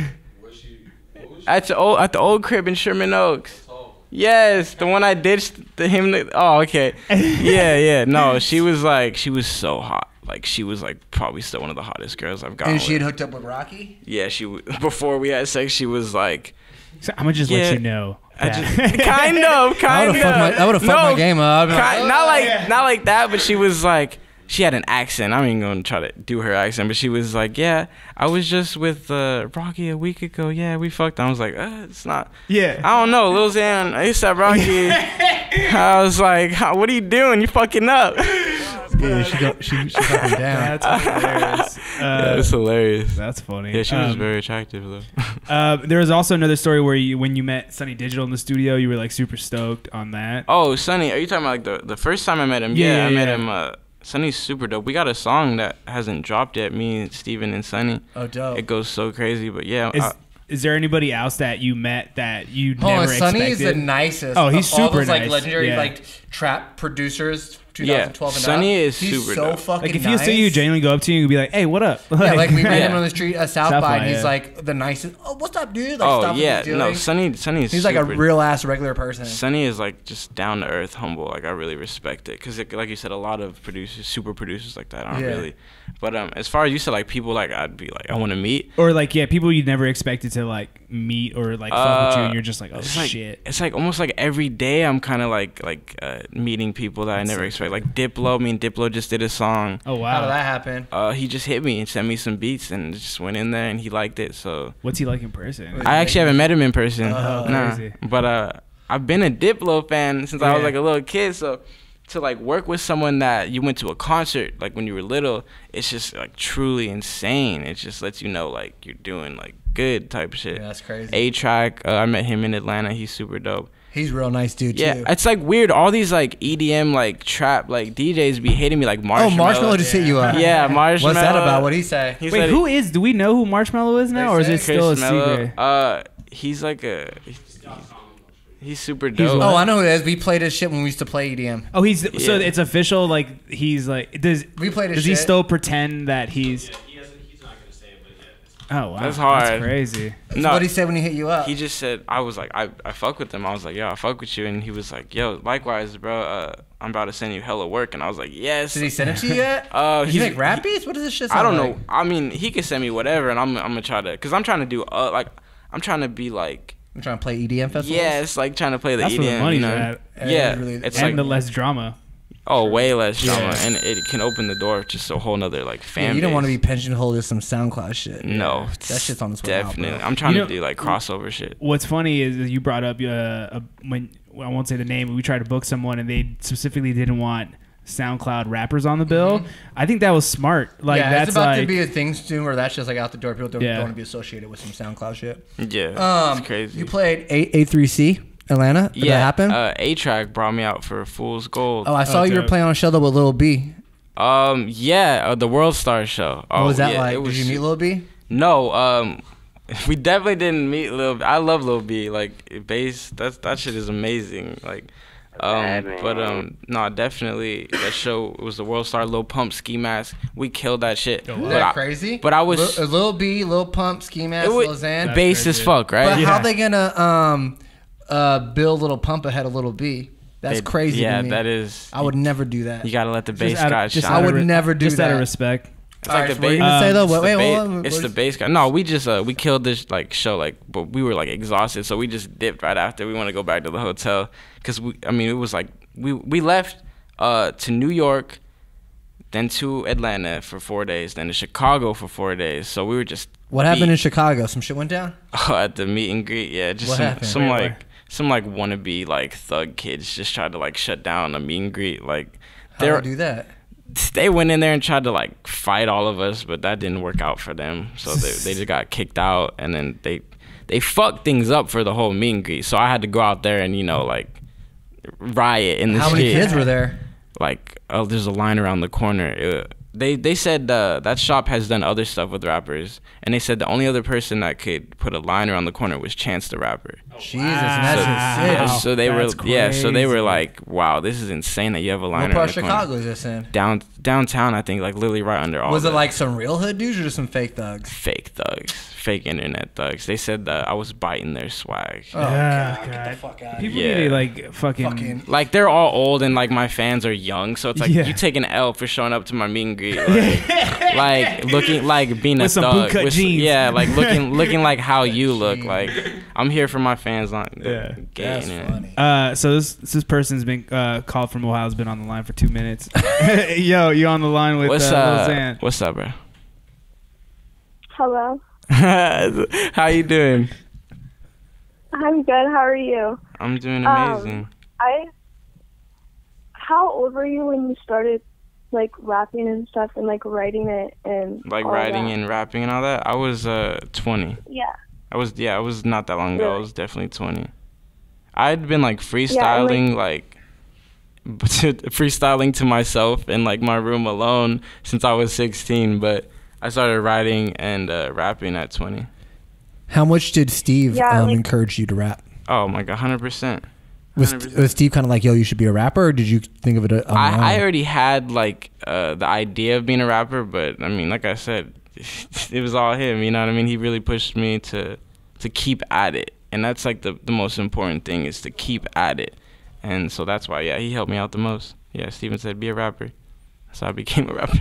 Was she, what was she? At the old at the old crib in Sherman Oaks. Yes, the one I ditched the him. Oh, okay. Yeah, yeah. No, she was like, she was so hot. Like she was like probably still one of the hottest girls I've gotten. And she had hooked up with Rocky. Yeah, she before we had sex, she was like. So I'm gonna just yeah, let you know. I just, kind of, kind of. I would have fucked no, my game up. Kind, oh, not like, yeah. not like that. But she was like, she had an accent. I'm not even gonna try to do her accent, but she was like, yeah, I was just with uh, Rocky a week ago. Yeah, we fucked. I was like, uh, it's not. Yeah. I don't know, Lil Xan, ASAP Rocky. I was like, what are you doing? You fucking up. Yeah, she got she, she got me down. That's hilarious. Uh, yeah, that's hilarious. That's funny. Yeah, she was um, very attractive though. uh, there was also another story where you, when you met Sonny Digital in the studio, you were like super stoked on that. Oh, Sonny, are you talking about like the the first time I met him? Yeah, yeah, yeah I met yeah. him. Uh, Sonny's super dope. We got a song that hasn't dropped yet. Me and Steven and Sonny. Oh, dope! It goes so crazy, but yeah. Is, I, is there anybody else that you met that you oh, never Sonny expected? Sonny is the nicest. Oh, he's of super all those, nice. Like legendary, yeah. like trap producers. twenty twelve yeah, Sonny is he's super so dope. Fucking like if nice. You see you genuinely go up to you and be like, hey, what up? Like, yeah, like we met yeah. him on the street at South, South by, and he's yeah. like the nicest. Oh, what's up, dude? Like, oh stop yeah, no, Sonny, Sonny is he's super, like a real ass regular person. Sonny is like just down to earth, humble. Like I really respect it because, like you said, a lot of producers, super producers like that aren't yeah. really. But um, as far as you said, like people like I'd be like I want to meet or like yeah, people you never expected to like meet or like fuck uh, with you, and you're just like oh it's shit. Like, it's like almost like every day I'm kind of like like uh, meeting people that That's I never expected. Like Diplo, I mean Diplo just did a song. Oh wow, how did that happen? Uh, he just hit me and sent me some beats and just went in there and he liked it. So what's he like in person? I actually haven't met him in person. Oh, nah. Crazy. But uh, I've been a Diplo fan since yeah. I was like a little kid. So to like work with someone that you went to a concert like when you were little, it's just like truly insane. It just lets you know like you're doing like good type of shit. Yeah, that's crazy. A-Track, uh, I met him in Atlanta. He's super dope. He's a real nice dude, yeah, too. Yeah, it's, like, weird. All these, like, E D M, like, trap, like, D Js be hitting me, like, Marshmello. Oh, Marshmello just yeah. hit you up. Yeah, Marshmello. What's that about? What'd he say? He's Wait, like, who is... Do we know who Marshmello is now, or is it still a secret? Uh, he's, like, a... He's, he's super dope. He's oh, I know who it is. We played his shit when we used to play E D M. Oh, he's... Yeah. So, it's official, like, he's, like... Does, we played his does shit. Does he still pretend that he's... Yeah, he hasn't, he's not gonna say it, but yeah. Oh wow, that's hard. That's crazy. No, so what he said when he hit you up? He just said, I was like, I, I fuck with him. I was like, yo, I fuck with you. And he was like, yo, likewise, bro. Uh, I'm about to send you hella work. And I was like, yes. Did he send it to you yet? Uh, Did he make rap beats? What does this shit? I don't like? know. I mean, he could send me whatever, and I'm I'm gonna try to, cause I'm trying to do uh, like, I'm trying to be like. I'm trying to play E D M festivals. Yeah, it's like trying to play the that's E D M. That's where the money's you know? at. And yeah, really, it's and like, the less drama. Oh, way less drama, yeah. And it can open the door to just a whole nother like fan yeah, you don't base. Want to be pigeonholed to some SoundCloud shit. No, that shit's on its way out. Definitely, I'm trying you to know, do like crossover shit. What's funny is you brought up uh, a, when I won't say the name, but we tried to book someone and they specifically didn't want SoundCloud rappers on the bill. Mm-hmm. I think that was smart. Like yeah, that's it's about like, to be a thing soon where that's just like out the door. People don't, yeah. don't want to be associated with some SoundCloud shit. Yeah, um, that's crazy. You played A three C. Atlanta? Did yeah, that happen? Uh, A-Track brought me out for Fool's Gold. Oh, I saw oh, you dope. were playing on a show with Lil B. Um, yeah, uh, the World Star show. Oh, what was that yeah, like? Did was, you meet Lil B? No, um, we definitely didn't meet Lil B. I love Lil B. Like, bass, that's, that shit is amazing. Like, um, but um, no, definitely that show was the World Star. Lil Pump, Ski Mask, we killed that shit. Isn't that I, crazy? But I was Lil, Lil B, Lil Pump, Ski Mask, Lil Xan. Bass as fuck, right? But yeah. how they gonna um? Uh, build Little Pump ahead of Little B. That's it, crazy. Yeah, to me. That is. I would never do that. You gotta let the bass guy of, shine. I would never do just that. Just out of respect. It's like right, the so bass. Um, say though? Wait, wait, hold on. It's the bass guy. No, we just uh, we killed this like show like, but we were like exhausted, so we just dipped right after. We want to go back to the hotel because we. I mean, it was like we we left uh to New York, then to Atlanta for four days, then to Chicago for four days. So we were just. What beat. happened in Chicago? Some shit went down. Oh, at the meet and greet, yeah. Just what some, happened? some like. Where? Some like wannabe like thug kids just tried to like shut down a meet and greet. Like, they do that. They went in there and tried to like fight all of us, but that didn't work out for them. So they they just got kicked out, and then they they fucked things up for the whole meet and greet. So I had to go out there and you know like riot in the street. How many kids were there? Like, oh, there's a line around the corner. It, They they said uh, that shop has done other stuff with rappers, and they said the only other person that could put a line around the corner was Chance the Rapper. Oh, Jesus, wow. that's so, insane. So they that's were crazy. yeah, so they were like, wow, this is insane that you have a line what around part of the Chicago corner. Is this in? Down downtown, I think, like literally right under all. Was it like some real hood dudes or just some fake thugs? Fake thugs, fake internet thugs. They said that I was biting their swag. Oh yeah, God, God. Get the fuck out! People yeah. need to like fucking, fucking like they're all old and like my fans are young, so it's like yeah. you take an L for showing up to my meet and greet. Like, like looking like being with a thug with, jeans. yeah like looking looking like how you look. Like, I'm here for my fans, not yeah that's funny. uh so this this person's been uh called from Ohio's been on the line for two minutes. Yo, you on the line with what's uh, up Lil Xan. What's up, bro? Hello. How you doing? I'm good, how are you? I'm doing amazing. um, I how old were you when you started like rapping and stuff and like writing it and like writing and rapping and all that? I was uh twenty. Yeah, I was yeah I was not that long ago. I was definitely twenty. I'd been like freestyling, yeah, like, like freestyling to myself in like my room alone since I was sixteen, but I started writing and uh rapping at twenty. How much did Steve yeah, um, like, encourage you to rap? Oh my god, one hundred percent. Was, was Steve kind of like, yo, you should be a rapper, or did you think of it? A, I, I already had like uh, the idea of being a rapper, but I mean, like I said, it was all him, you know what I mean? He really pushed me to to keep at it, and that's like the, the most important thing is to keep at it. And so that's why, yeah, he helped me out the most. Yeah, Steven said, be a rapper. So I became a rapper.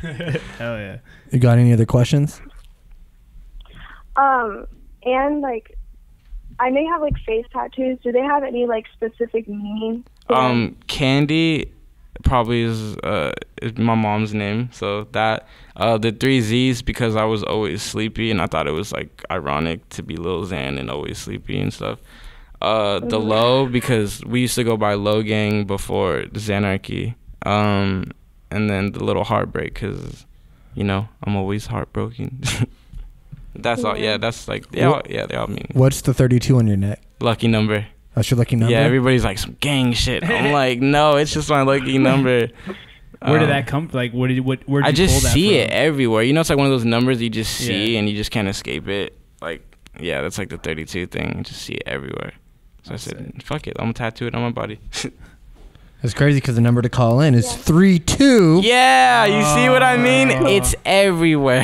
Hell yeah. You got any other questions? Um, and like, I know you have like face tattoos. Do they have any like specific meaning? Um, Candy probably is uh is my mom's name. So that uh the three Z's because I was always sleepy and I thought it was like ironic to be Lil Xan and always sleepy and stuff. Uh, the Low because we used to go by Low Gang before Xanarchy. Um, and then the little heartbreak because you know I'm always heartbroken. That's all. Yeah, that's like they all, yeah, they all mean. What's the thirty-two on your neck? Lucky number. That's your lucky number. Yeah, everybody's like some gang shit. I'm like, no, it's just my lucky number. Where um, did that come from? Like, what did what? Where did I you just pull that see from? It everywhere. You know, it's like one of those numbers you just see yeah. and you just can't escape it. Like, yeah, that's like the thirty-two thing. You just see it everywhere. So that's I said, it. Fuck it, I'm gonna tattoo it on my body. It's crazy because the number to call in is three two. Yeah, you oh. see what I mean? It's everywhere.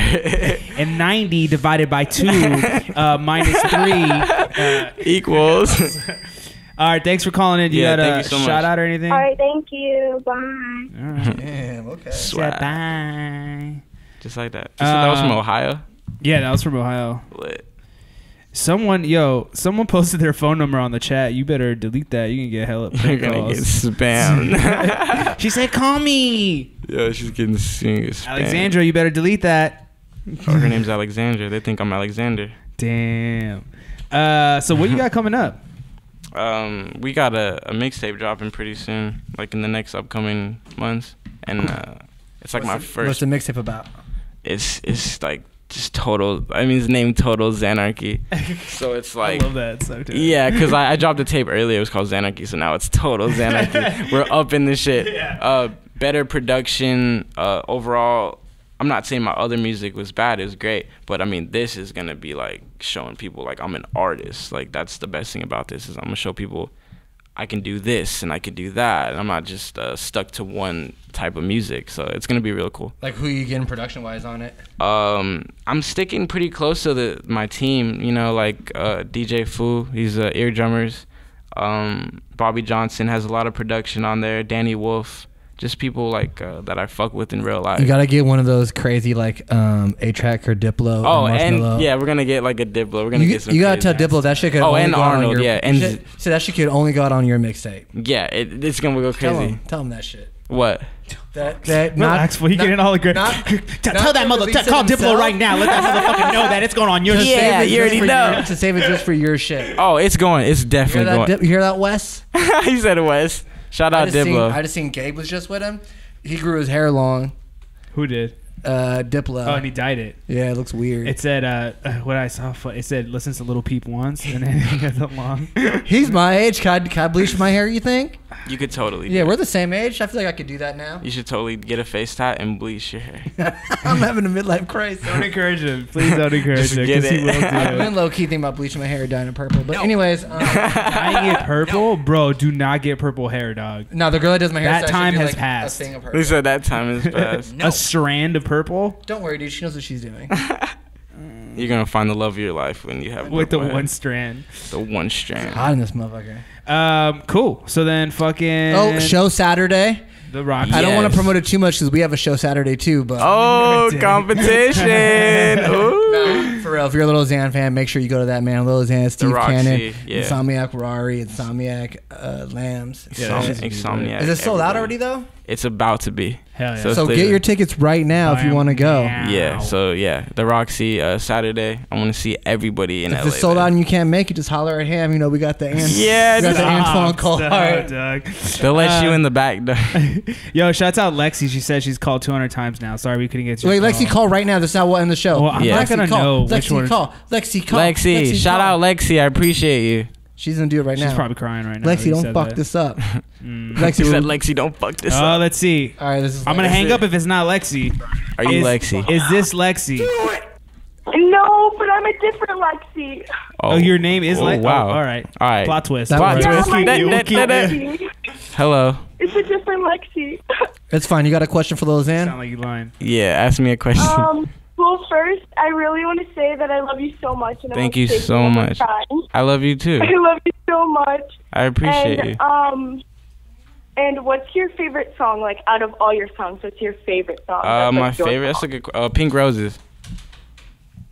And ninety divided by two uh, minus three uh, equals. All right, thanks for calling in. You yeah, got a so shout out or anything? All right, thank you. Bye. All right. Damn, okay. Swat. Bye. Just like that. Just uh, that was from Ohio? Yeah, that was from Ohio. Lit. Someone, yo, someone posted their phone number on the chat. You better delete that. You can get hella prank calls. You're gonna get spammed. She said, "Call me." Yo, she's getting spammed. Alexandra, you better delete that. Oh, her name's Alexandra. They think I'm Alexander. Damn. Uh, so what you got coming up? Um, we got a, a mixtape dropping pretty soon, like in the next upcoming months, and uh, it's like what's my the, first. What's the mixtape about? It's it's like. Just total. I mean, his name total Xanarchy. So it's like. I love that. So yeah, because I, I dropped a tape earlier. It was called Xanarchy. So now it's total Xanarchy. We're up in this shit. Yeah. Uh, better production uh, overall. I'm not saying my other music was bad. It was great, but I mean, this is gonna be like showing people like I'm an artist. Like that's the best thing about this is I'm gonna show people I can do this and I can do that. And I'm not just uh, stuck to one type of music. So it's going to be real cool. Like who are you getting production wise on it? Um, I'm sticking pretty close to the, my team, you know, like uh, D J Fu, he's uh, ear drummers. Um, Bobby Johnson has a lot of production on there. Danny Wolf, just people like uh, that I fuck with in real life. You got to get one of those crazy like um, A-Track or Diplo. Oh, and, and yeah, we're going to get like a Diplo. We're going to get some. You got to tell Diplo that shit could oh, only and Arnold, on your, yeah. And shit, so that shit could only go out on your mixtape. Yeah, it, it's going to go crazy. Tell him, tell him that shit. What? That, that relax, not, he not, getting all the great. Not, tell that mother, call himself. Diplo right now. Let that motherfucker know that it's going on your shit. Yeah, you already know. Your, to save it just for your shit. Oh, it's going. It's definitely you going. Dip, you hear that, Wes? He said Wes. Shout out I Diplo. Seen, I just seen Gabe was just with him. He grew his hair long. Who did? Uh, Diplo. Oh, and he dyed it. Yeah, it looks weird. It said, uh, what I saw, it said, listen to Little Peep once, and then he got that long. He's my age. Can I, can I bleach my hair, you think? You could totally do Yeah, that. We're the same age. I feel like I could do that now. You should totally get a face tie and bleach your hair. I'm having a midlife crisis. Don't encourage him. Please don't encourage him. Because he will do it. I've been low-key thinking about bleaching my hair or dyeing it purple. But no. anyways. Um, dyeing it purple? No. Bro, do not get purple hair, dog. No, the girl that does my hair. That time has like passed. A thing of Lisa, that time has passed. No. A strand of purple? Don't worry, dude. She knows what she's doing. You're going to find the love of your life when you have with the one strand. The one strand. It's hot in this motherfucker. Um, cool. So then fucking... Oh, show Saturday. The Roxy. Yes. I don't want to promote it too much because we have a show Saturday too, but... Oh, competition. Ooh. No, for real, if you're a Lil Xan fan, make sure you go to that, man. Lil Xan, Steve Cannon, yeah. Insomniac, Rari, Insomniac, uh, Lambs. Yeah, Insomniac. Insomniac. Is it sold everybody. out already, though? It's about to be. Hell yeah. So, so get your tickets right now I if you want to go. Now. Yeah. So yeah, The Roxy uh, Saturday. I want to see everybody in if L A. If it's sold out and you can't make it, just holler at him. You know we got the answer. Yeah, we got the answer phone call. Right. Doug. They'll let um, you in the back, Doug. Yo, shouts out Lexi. She said she's called two hundred times now. Sorry we couldn't get to. Wait, call. Lexi, call right now. That's not what in the show. Well, I'm yeah. not gonna Lexi know. Lexi, which one. Call. Lexi, call. Lexi, Lexi shout call. out Lexi. I appreciate you. She's gonna do it right now. She's probably crying right now. Lexi, don't fuck this up. Lexi said, "Lexi, don't fuck this up." Oh, let's see. All right, this is. I'm gonna hang up if it's not Lexi. Are you Lexi? Is this Lexi? No, but I'm a different Lexi. Oh, your name is Lexi. Wow. All right. All right. Plot twist. Plot twist. Hello. It's a different Lexi. That's fine. You got a question for Lil Xan? Sound like you lying. Yeah, ask me a question. Um. Well, first, I really want to say that I love you so much. And Thank you so much. I love you, too. I love you so much. I appreciate and, you. Um, and what's your favorite song, like, out of all your songs? What's your favorite song? Uh, my like favorite? That's like a, uh, Pink Roses.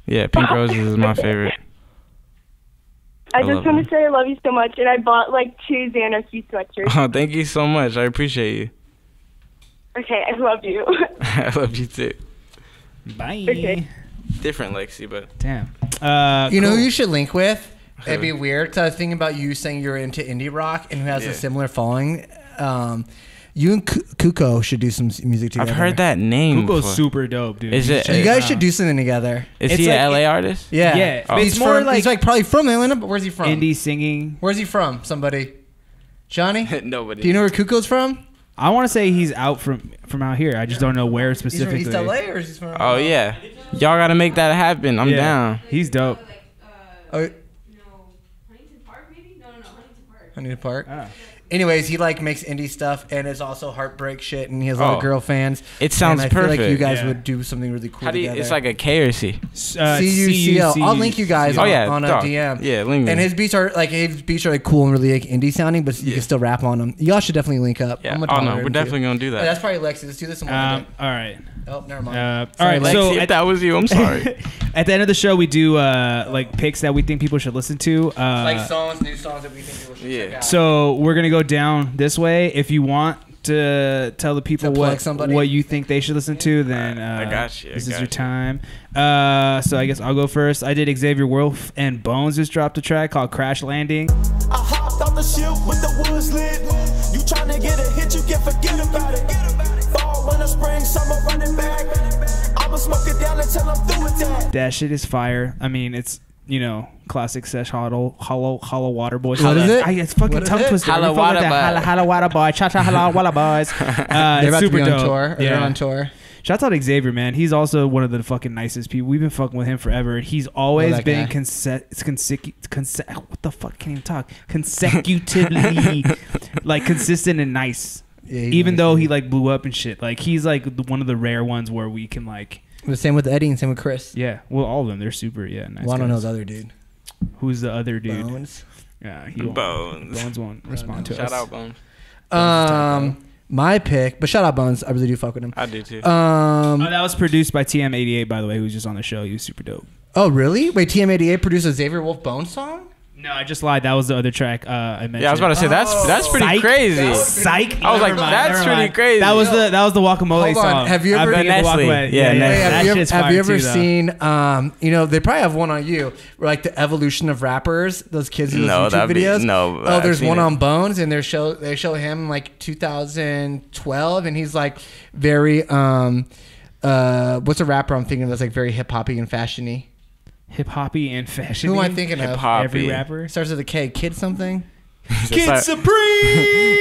Yeah, Pink Roses is my favorite. I, I just want them. to say I love you so much, and I bought, like, two Xanarchy sweatshirts. Oh, thank you so much. I appreciate you. Okay, I love you. I love you, too. Bye. Okay. Different Lexi, but damn. Uh, you cool. know who you should link with? It'd be weird because I was thinking about you saying you're into indie rock and who has yeah. a similar following. Um, you and Kuko should do some music together. I've heard that name. Kuko's before. super dope, dude. Is it? You guys uh, should do something together. Is it's he like, an L A artist? Yeah. Yeah. Oh. He's, he's more from, like he's like probably from Atlanta, but where's he from? Indie singing. Where's he from? Somebody. Johnny. Nobody. Do you know where Kuko's from? I want to say he's out from from out here. I just don't know where specifically. He's from East L A or is he from? Oh yeah, y'all gotta make that happen. I'm yeah. down. He's dope. Oh, Huntington Park maybe? No, no, no, Huntington Park. Huntington Park. Ah. anyways, he like makes indie stuff and is also heartbreak shit, and he has a lot oh. of girl fans. It sounds and I perfect. I feel like you guys yeah. would do something really cool. How do you, together. It's like a K or C? Uh, C U C L. I'll link you guys oh, on, yeah, on a dog. D M. Yeah, link me. And his beats are like his beats are like cool and really like indie sounding, but yeah. you can still rap on them. Y'all should definitely link up. Yeah. I'm oh no, we're definitely gonna do that. Oh, that's probably Lexi. Let's do this in one um, All right. Oh, never mind. Uh, all right, Lexi. So if that was you, I'm sorry. At the end of the show, we do uh, like picks that we think people should listen to. Uh, like songs, new songs that we think people should yeah. check out. So we're gonna go down this way. If you want to tell the people what what you think they should listen to, then uh, I got you. I this got is your you. time. Uh, so I guess I'll go first. I did Xavier Wolf and Bones just dropped a track called Crash Landing. I hopped off the ship with the woods lit. You tryna get a hit, you can't forget about it. Fall, winter, spring, summer, running back. I'ma smoke it down until I'm through with that. That shit is fire. I mean, it's, you know, classic Sesh Hollow, Hollow, Hollow Water Boys. How is it? I, it's fucking tongue twister. Hollow Water Boys. Hollow Water Boys. Cha-cha Hollow Water Boys. They're about to be on tour. They're on tour. Shout out to Xavier, man. He's also one of the fucking nicest people. We've been fucking with him forever. He's always oh, been consecutive. Conse conse what the fuck? Can't even talk. Consecutively, like consistent and nice. Yeah, even though he like blew up and shit. Like he's like one of the rare ones where we can like. The same with Eddie and same with Chris. Yeah, well, all of them. They're super. Yeah, nice. Well, I don't guys. know the other dude. Who's the other dude? Bones. Yeah, he won't. Bones. Bones won't respond to Shout us. Shout out Bones. Um. Bones. My pick, but shout out Bones. I really do fuck with him. I do too. Um, oh, that was produced by T M eighty-eight, by the way, who was just on the show. He was super dope. Oh, really? Wait, T M eighty-eight produced a Xavier Wolf Bones song? No, I just lied. That was the other track uh, I mentioned. Yeah, I was about to say, that's oh. that's pretty Psych. crazy. Psych. I was like, mind, that's pretty mind. crazy. That was the that was the Guacamole song. Have you ever, I've been Nestle. Yeah, yeah, yeah, yeah. Have, you ever, have you ever too, seen, um, you know, they probably have one on you, where like the evolution of rappers, those kids in those no, YouTube videos. Be, no, Oh, I've there's one it. on Bones, and they show, they show him like two thousand twelve, and he's like very, um, uh, what's a rapper I'm thinking that's like very hip-hoppy and fashion-y? Hip hoppy and fashion. Who am I thinking Hip -hoppy. of? Every rapper starts with a K. Kid something. Kid like, Supreme.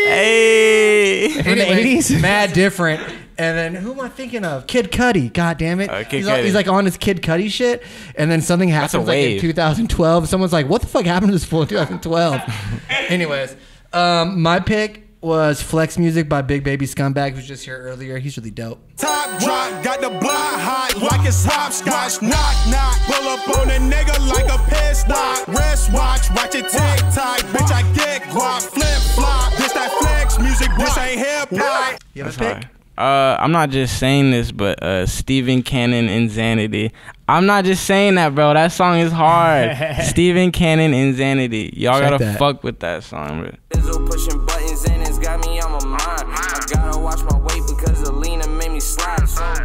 Hey. From the eighties. Mad different. And then who am I thinking of? Kid Cudi. God damn it. Uh, he's, all, he's like on his Kid Cudi shit. And then something happens like in two thousand twelve. Someone's like, "What the fuck happened to this fool in two thousand twelve?" Anyways, um, my pick was Flex Music by Big Baby Scumbag, who was just here earlier. He's really dope. Top drop, got the block hot like it's hopscotch. Knock, knock, pull up on a nigga like a piss knock. Wrist watch, watch it tick tock. Bitch, I get guap, flip flop. This that Flex Music, this ain't hip hop. You have a pick? Uh, I'm not just saying this, but uh, Stephen Cannon, Insanity. I'm not just saying that, bro. That song is hard. Stephen Cannon, Insanity. Y'all gotta that. fuck with that song, bro. Dizzle pushing buttons and it's got me on my mind. I gotta watch my weight because Alina made me slide.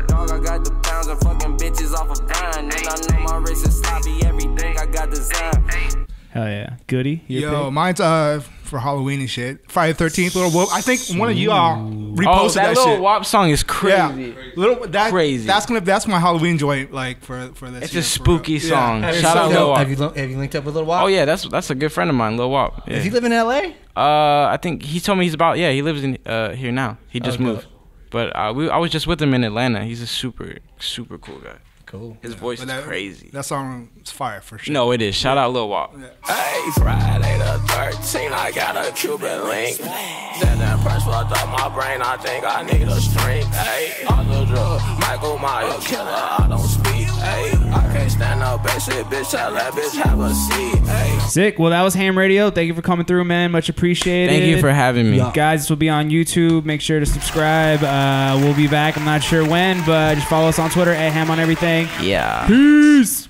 Dog, I got the pounds of fucking bitches off of Vine. And I know my race is sloppy, everything I got designed. Hell yeah. Goody? Yo, pick? mine's uh for Halloween and shit. Friday the thirteenth, Little Whoop. I think one of you all reposted oh, that, that shit. Little Wop song is crazy. Yeah. Little that, crazy. That's gonna that's my Halloween joint like for for this. It's year, a spooky song. Yeah. Shout out Lil Wop. Have you have you linked up with Lil Wop? Oh yeah, that's that's a good friend of mine, Lil Wop. Yeah. Does he live in L A? Uh, I think he told me he's about yeah. He lives in uh here now. He just oh, moved, dope. but uh, we I was just with him in Atlanta. He's a super super cool guy. Cool. His yeah. voice that, is crazy. That song is fire for sure. No, it is. Shout yeah. out Lil Wop. Yeah. Hey, Friday the thirteenth, I got a Cuban link. Then that first fucked up my brain. I think I need a string. Hey, on the drug, Michael Myers killer. I don't speak. Hey, I can't stand up and shit, bitch. Tell that bitch have a seat. Hey. Sick. Well, that was Ham Radio. Thank you for coming through, man. Much appreciated. Thank you for having me, yeah. guys. This will be on YouTube. Make sure to subscribe. Uh, we'll be back. I'm not sure when, but just follow us on Twitter at Ham on Everything. Yeah. Peace.